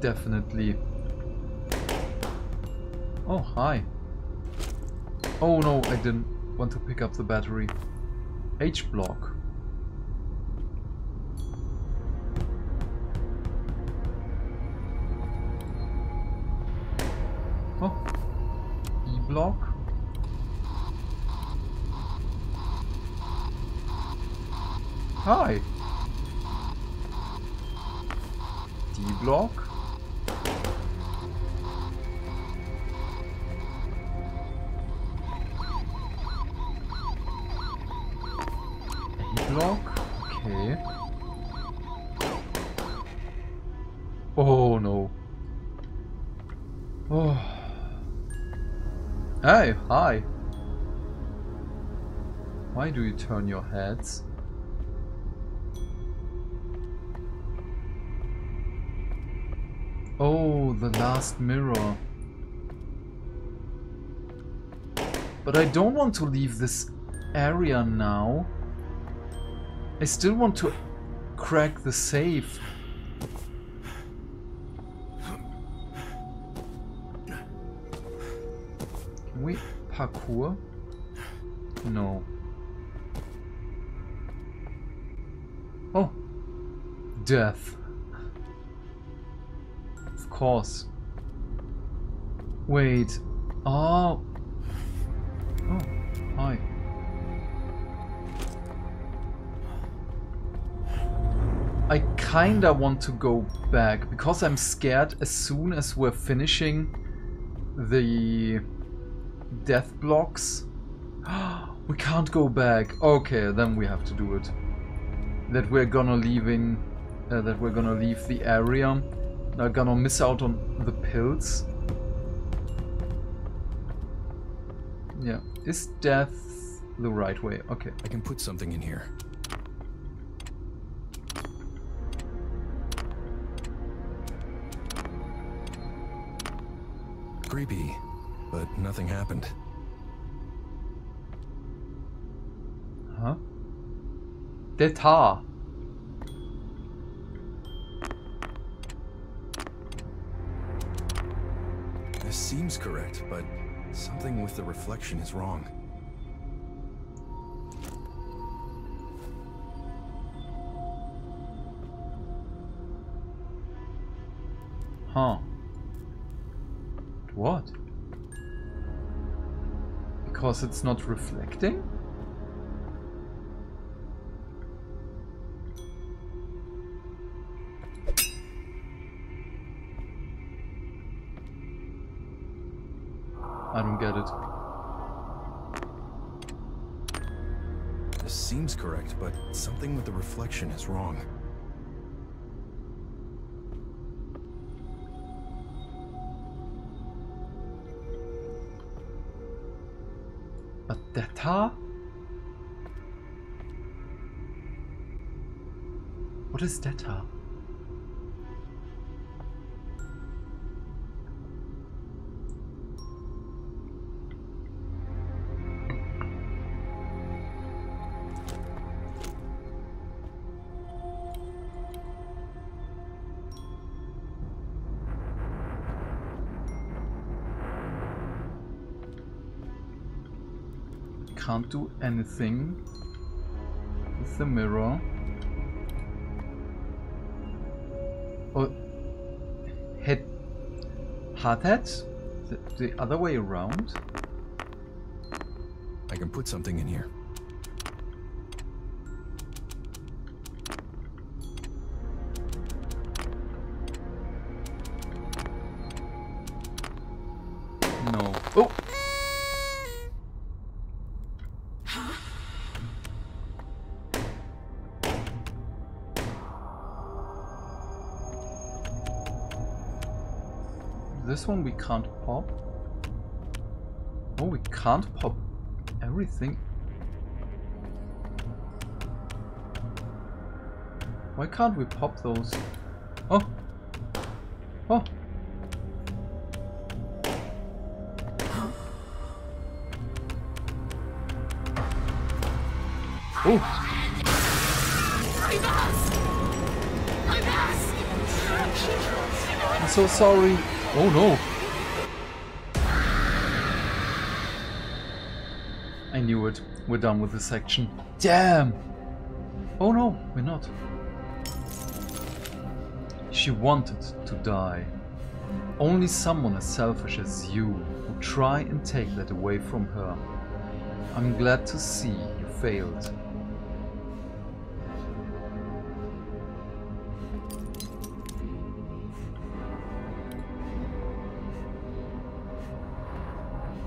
Definitely. Oh, hi. Oh no, I didn't want to pick up the battery. H block. Oh. E block. Hi. D block. Hey, hi! Why do you turn your heads? Oh, the last mirror. But I don't want to leave this area now. I still want to crack the safe. Parkour? No. Oh! Death. Of course. Wait. Oh. Oh. Hi. I kinda want to go back because I'm scared as soon as we're finishing the death blocks. We can't go back. Okay, then we have to do it. That we're gonna leave the area. They're gonna miss out on the pills. Yeah, is death the right way? Okay. I can put something in here. Creepy. But nothing happened. Huh? Deta. This seems correct, but something with the reflection is wrong. Huh. What? Because it's not reflecting? I don't get it. This seems correct, but something with the reflection is wrong. But that, huh? What is that, huh? Can't do anything with the mirror. Oh, head, hard hats? The other way around? I can put something in here. No. Oh! This one we can't pop. Oh, we can't pop everything. Why can't we pop those? Oh! Oh! Oh! I'm so sorry! Oh no! I knew it. We're done with this section. Damn! Oh no, we're not. She wanted to die. Only someone as selfish as you would try and take that away from her. I'm glad to see you failed.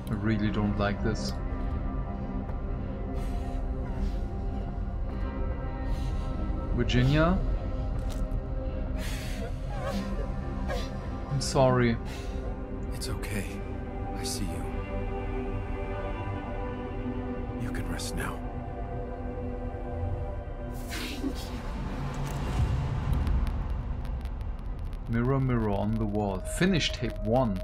I really don't like this. Virginia? I'm sorry. It's okay. I see you. You can rest now. Thank you. Mirror, mirror on the wall. Finish tape 1.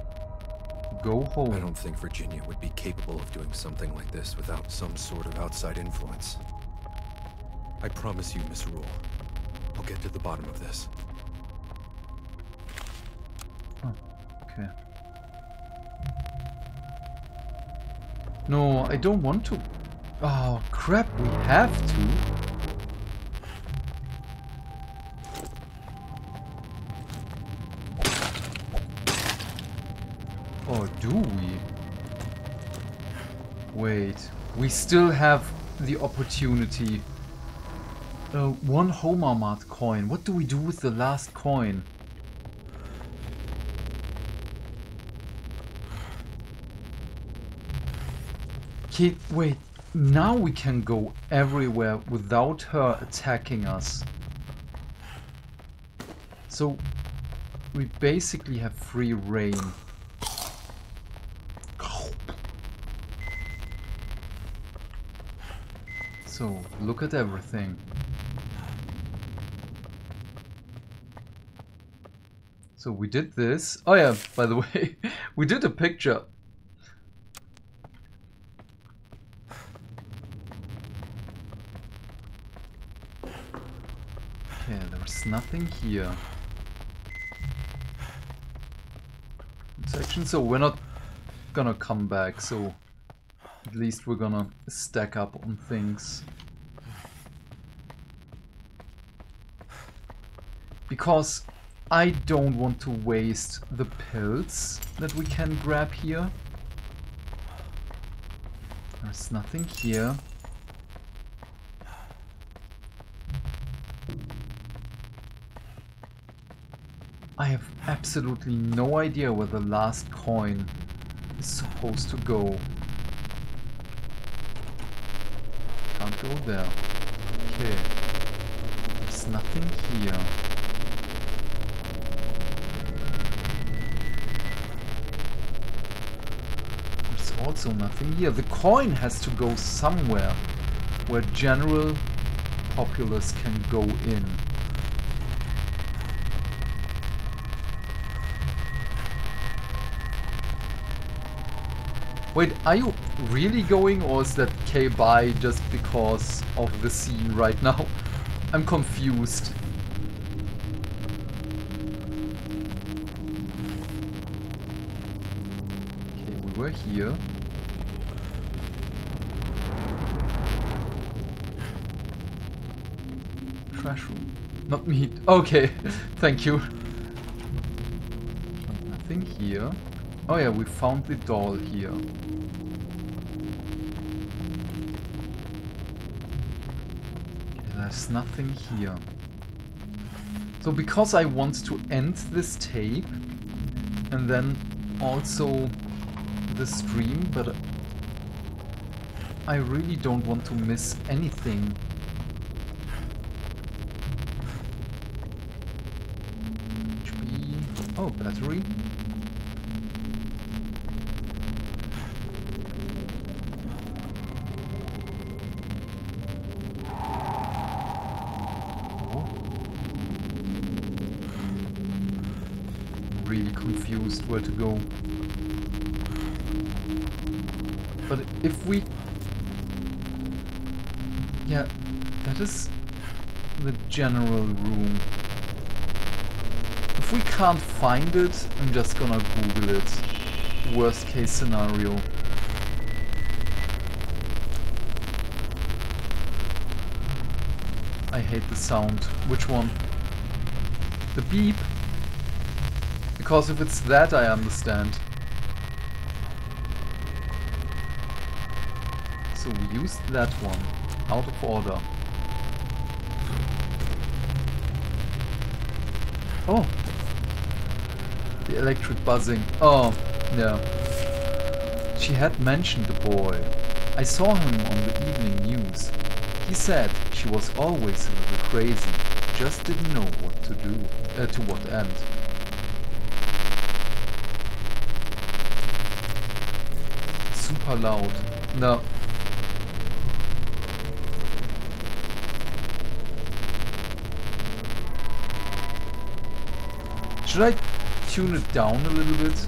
Go home. I don't think Virginia would be capable of doing something like this without some sort of outside influence. I promise you, Miss Rule, I'll get to the bottom of this. Oh, okay. No, I don't want to. Oh, crap, we have to. Wait, we still have the opportunity. One Homer Mart coin. What do we do with the last coin? Okay, wait, now we can go everywhere without her attacking us. So we basically have free reign. So, look at everything. So we did this. Oh yeah, by the way, we did a picture. Okay, there's nothing here. Section, so we're not gonna come back, so... At least we're gonna stack up on things. Because I don't want to waste the pills that we can grab here. There's nothing here. I have absolutely no idea where the last coin it's supposed to go. Can't go there. Okay. There's nothing here. There's also nothing here. The coin has to go somewhere where general populace can go in. Wait, are you really going, or is that K-Bye just because of the scene right now? I'm confused. Okay, we were here. Trash room. Not meat. Okay, thank you. Nothing here. Oh yeah, we found the doll here. There's nothing here. So because I want to end this tape and then also the stream, but I really don't want to miss anything. HP. Oh, battery. Where to go. But if we... Yeah, that is the general room. If we can't find it, I'm just gonna Google it. Worst case scenario. I hate the sound. Which one? The beep? Because if it's that, I understand. So we used that one. Out of order. Oh! The electric buzzing. Oh, yeah. She had mentioned the boy. I saw him on the evening news. He said she was always a little crazy. Just didn't know what to do. To what end. Super loud. No. Should I tune it down a little bit?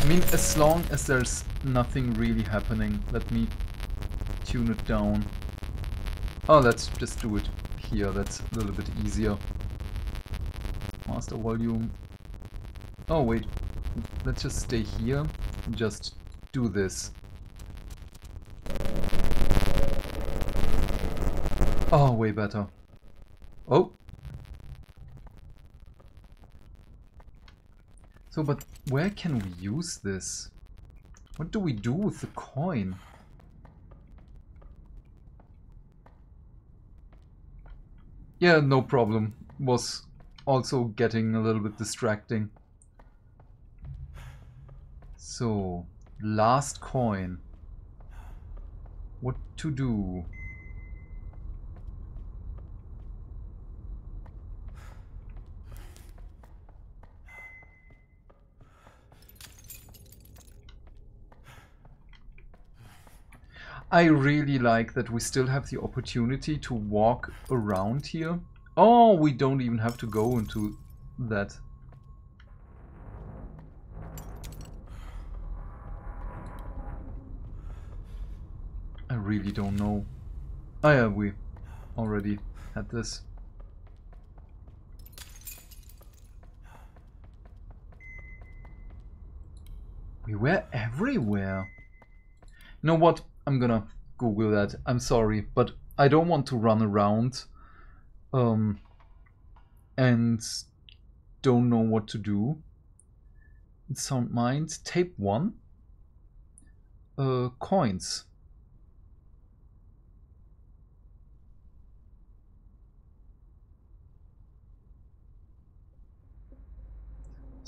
I mean, as long as there's nothing really happening, let me tune it down. Oh, let's just do it here. That's a little bit easier. Master volume. Oh, wait. Let's just stay here and just do this. Oh, way better. Oh. So, but where can we use this? What do we do with the coin? Yeah, no problem. Was also getting a little bit distracting. So, last coin. What to do? I really like that we still have the opportunity to walk around here. Oh, we don't even have to go into that. I really don't know. Oh yeah, we already had this. We were everywhere. You know what? I'm gonna Google that. I'm sorry, but I don't want to run around and don't know what to do. In Sound Mind, tape 1. Coins.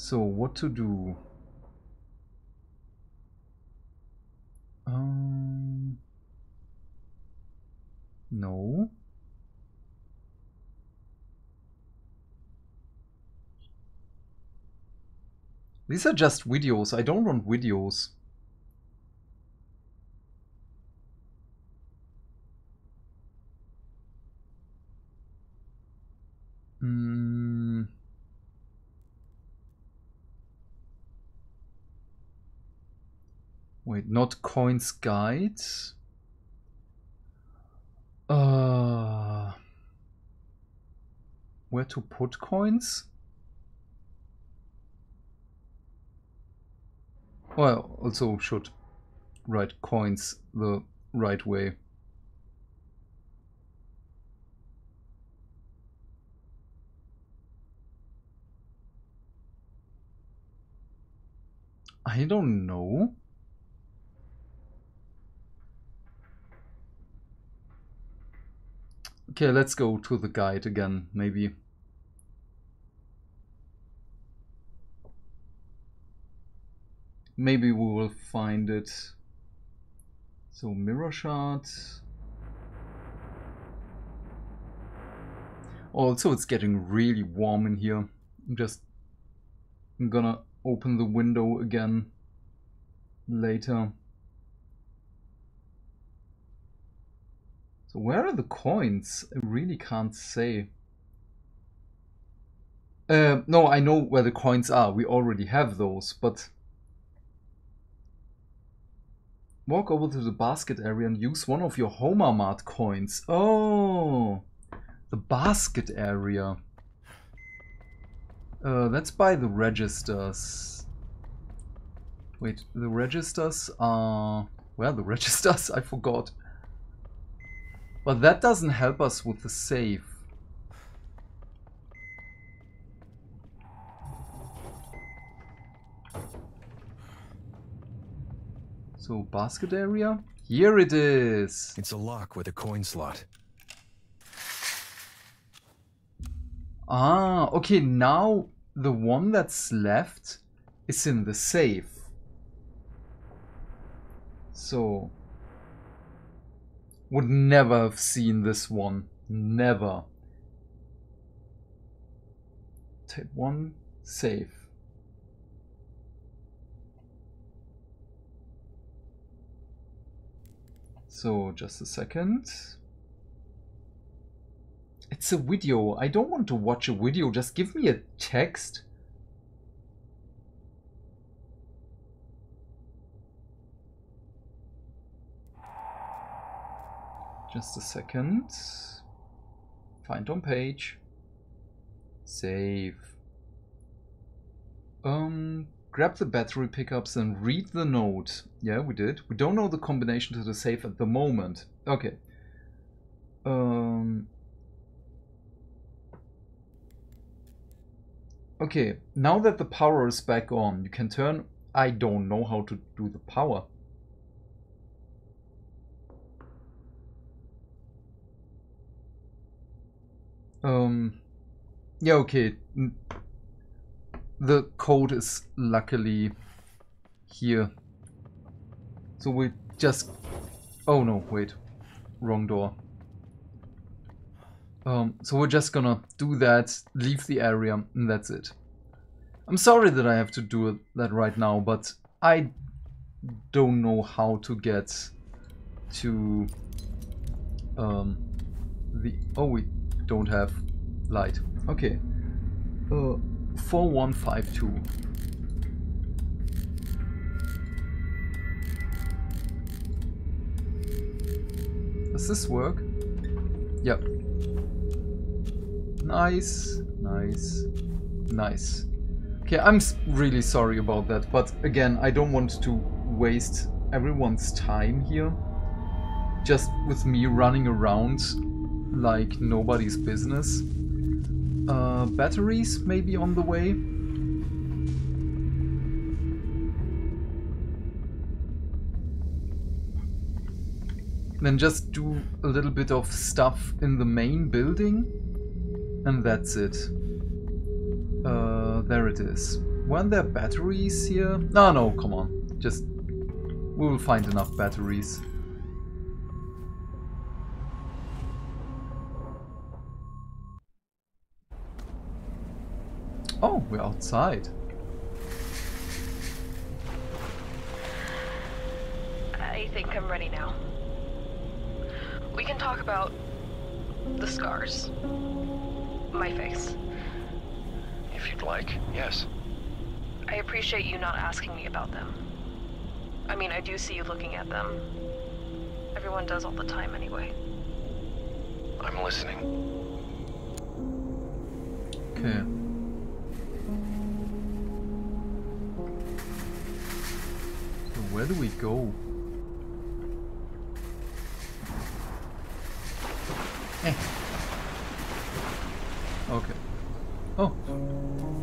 So what to do? No. These are just videos. I don't want videos. Wait, not coins guide. Where to put coins? Well, also should write coins the right way. I don't know. Okay, let's go to the guide again, maybe. Maybe we will find it. So, mirror shard. Also, it's getting really warm in here. I'm gonna open the window again later. So where are the coins? I really can't say. No, I know where the coins are. We already have those, but... Walk over to the basket area and use one of your Homer Mart coins. Oh! The basket area. That's by the registers. Wait, the registers are... Where are the registers? I forgot. But that doesn't help us with the save. So, basket area? Here it is! It's a lock with a coin slot. Ah, okay, now the one that's left is in the safe. So... Would never have seen this one. Never. Tape one, save. So, just a second. It's a video. I don't want to watch a video. Just give me a text. Just a second. Find on page. Save. Grab the battery pickups and read the note. Yeah, we did. We don't know the combination to the safe at the moment. Okay. Okay, now that the power is back on, you can turn... I don't know how to do the power. Yeah, okay. The code is luckily here. So we just... Oh no, wait. Wrong door. So we're just gonna do that, leave the area, and that's it. I'm sorry that I have to do that right now, but I don't know how to get to... the... Oh, wait. Don't have light. Okay. 4152. Does this work? Yep. Nice, nice, nice. Okay, I'm really sorry about that, but again, I don't want to waste everyone's time here. Just with me running around like nobody's business. Batteries maybe on the way. Then just do a little bit of stuff in the main building and that's it. There it is. Weren't there batteries here? No, no, come on. Just... we will find enough batteries. Oh, we're outside. I think I'm ready now. We can talk about the scars. My face. If you'd like, yes. I appreciate you not asking me about them. I mean, I do see you looking at them. Everyone does all the time anyway. I'm listening. Okay. So where do we go? Eh. Okay. Oh.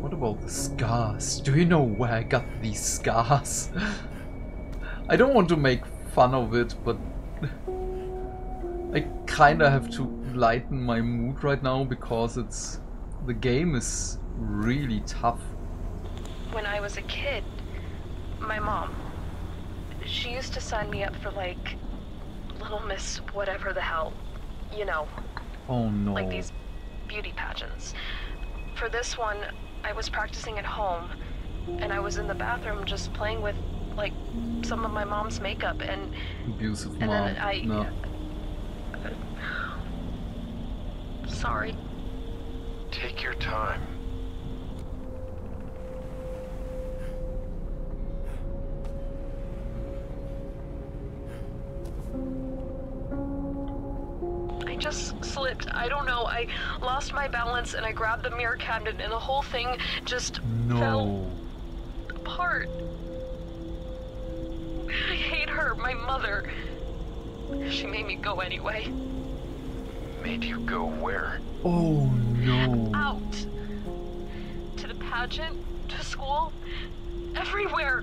What about the scars? Do you know where I got these scars? I don't want to make fun of it, but I kinda have to lighten my mood right now because it's... the game is really tough. When I was a kid, my mom, she used to sign me up for like Little Miss whatever the hell, you know. Oh no. Like these beauty pageants. For this one, I was practicing at home, and I was in the bathroom just playing with like some of my mom's makeup, and abusive mom. Then I no. Sorry. Take your time. Just slipped. I don't know. I lost my balance and I grabbed the mirror cabinet and the whole thing just fell apart. I hate her, my mother. She made me go anyway. Made you go where? Oh no. Out. To the pageant, to school, everywhere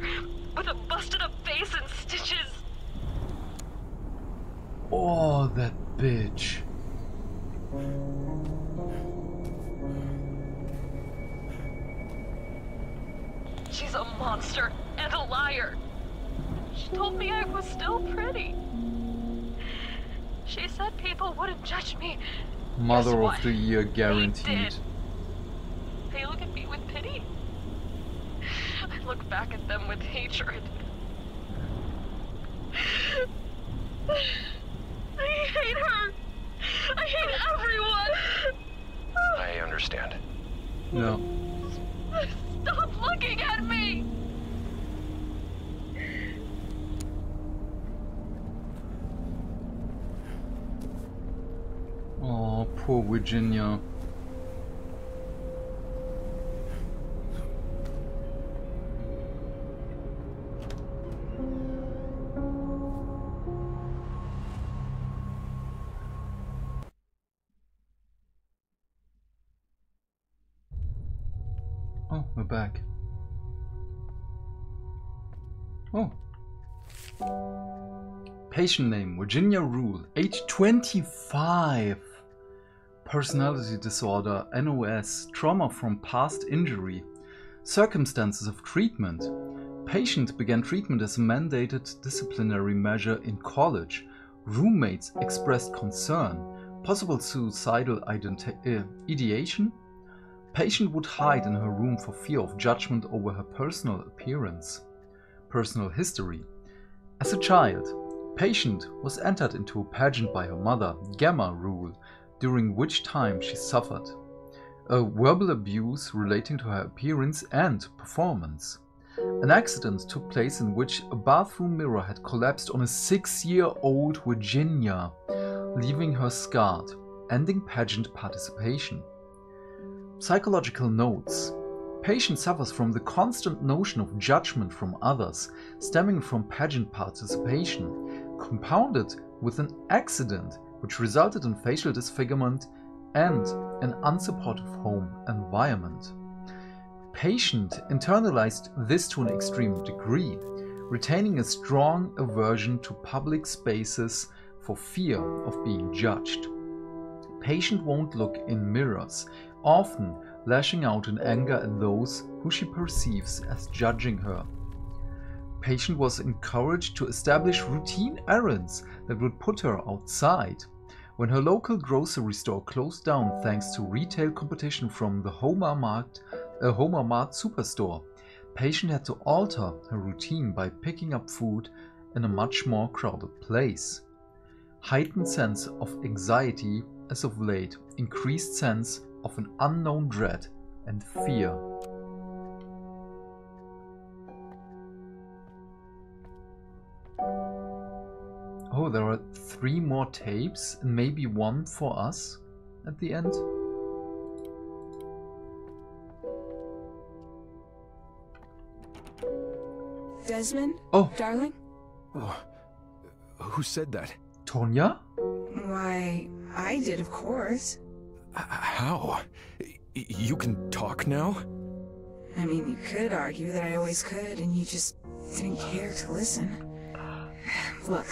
with a busted up face and stitches. Oh, that bitch. She's a monster and a liar. She told me I was still pretty. She said people wouldn't judge me. Mother of the year guaranteed. They look at me with pity. I look back at them with hatred. I hate her. I hate everyone. I understand. No. Stop looking at me. Oh, poor Virginia. Back. Oh. Patient name, Virginia Rule, age 25. Personality disorder, NOS, trauma from past injury. Circumstances of treatment. Patient began treatment as a mandated disciplinary measure in college. Roommates expressed concern. Possible suicidal ideation. Patient would hide in her room for fear of judgment over her personal appearance. Personal history. As a child, patient was entered into a pageant by her mother, Gamma Rule, during which time she suffered verbal abuse relating to her appearance and performance. An accident took place in which a bathroom mirror had collapsed on a 6-year-old Virginia, leaving her scarred, ending pageant participation. Psychological notes. Patient suffers from the constant notion of judgment from others, stemming from pageant participation, compounded with an accident which resulted in facial disfigurement and an unsupportive home environment. Patient internalized this to an extreme degree, retaining a strong aversion to public spaces for fear of being judged. Patient won't look in mirrors, often lashing out in anger at those who she perceives as judging her. Patient was encouraged to establish routine errands that would put her outside. When her local grocery store closed down thanks to retail competition from the Homer Mart superstore, patient had to alter her routine by picking up food in a much more crowded place. Heightened sense of anxiety as of late, increased sense of an unknown dread and fear. Oh, there are 3 more tapes and maybe 1 for us at the end. Desmond? Oh. Darling? Oh. Who said that? Tonya? Why, I did, of course. How? You can talk now? I mean, you could argue that I always could, and you just didn't care to listen. Look,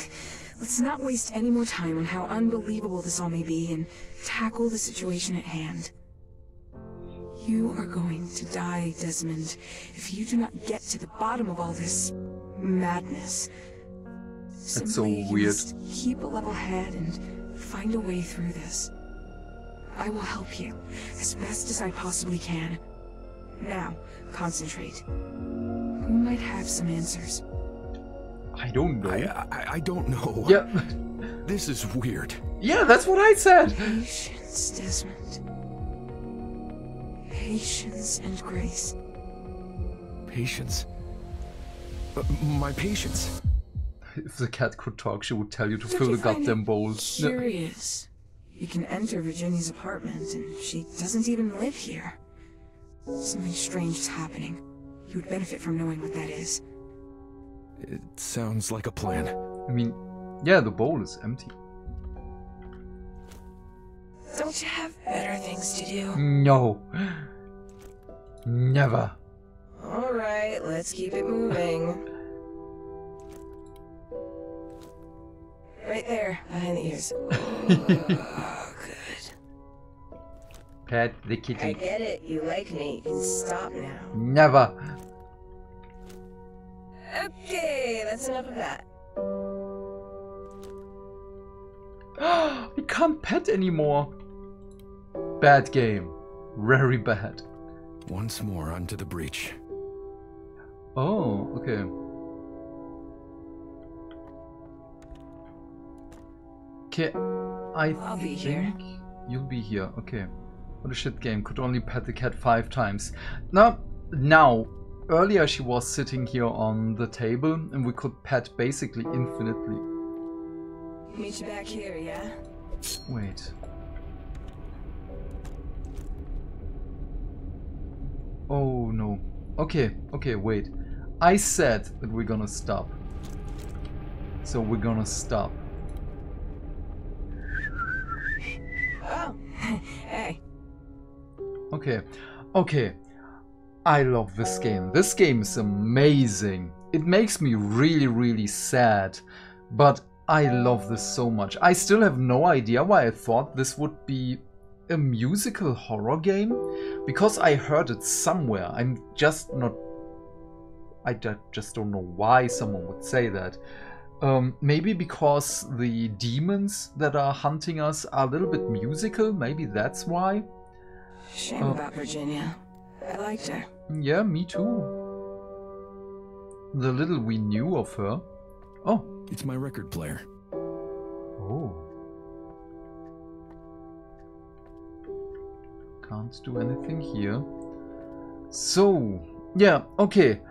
let's not waste any more time on how unbelievable this all may be and tackle the situation at hand. You are going to die, Desmond, if you do not get to the bottom of all this madness. That's so weird. Just keep a level head and find a way through this. I will help you as best as I possibly can. Now, concentrate. Who might have some answers? I don't know. I don't know. Yeah. This is weird. Yeah, that's what I said. Patience, Desmond. Patience and grace. Patience. My patience. If the cat could talk, she would tell you to fill the goddamn bowl. Serious. You can enter Virginia's apartment, and she doesn't even live here. Something strange is happening. You would benefit from knowing what that is. It sounds like a plan. I mean, yeah, the bowl is empty. Don't you have better things to do? No. Never. Alright, let's keep it moving. Right there, behind the ears. Oh, good. Pat the kitty. I get it, you like me. You can stop now. Never. Okay, that's enough of that. I can't pet anymore. Bad game. Very bad. Once more onto the breach. Oh, okay. Okay, I'll be here. You'll be here. Okay. What a shit game. Could only pet the cat 5 times. Now, earlier she was sitting here on the table and we could pet basically infinitely. Meet you back here, yeah? Wait. Oh no. Okay, wait. I said that we're gonna stop. So we're gonna stop. Oh, hey. Okay. I love this game. This game is amazing. It makes me really, really sad, but I love this so much. I still have no idea why I thought this would be a musical horror game, because I heard it somewhere. I just don't know why someone would say that. Maybe because the demons that are hunting us are a little bit musical, maybe that's why. Shame about Virginia. I liked her. Yeah, me too. The little we knew of her. Oh. It's my record player. Oh. Can't do anything here. So, yeah, okay.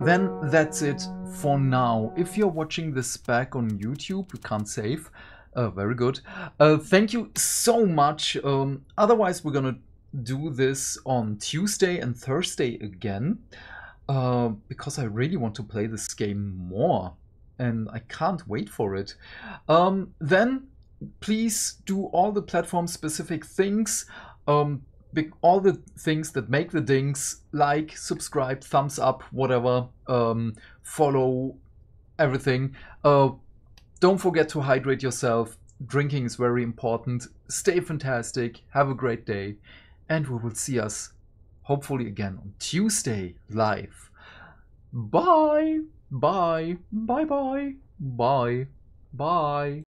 Then that's it for now. If you're watching this back on YouTube, you can't save. Very good. Thank you so much. Otherwise, we're gonna do this on Tuesday and Thursday again, because I really want to play this game more, and I can't wait for it. Then, please do all the platform-specific things. All the things that make the dings, like, subscribe, thumbs up, whatever, follow, everything. Don't forget to hydrate yourself, Drinking is very important. Stay fantastic. Have a great day. And we will see us hopefully again on Tuesday live. Bye. Bye. Bye. Bye. Bye. Bye.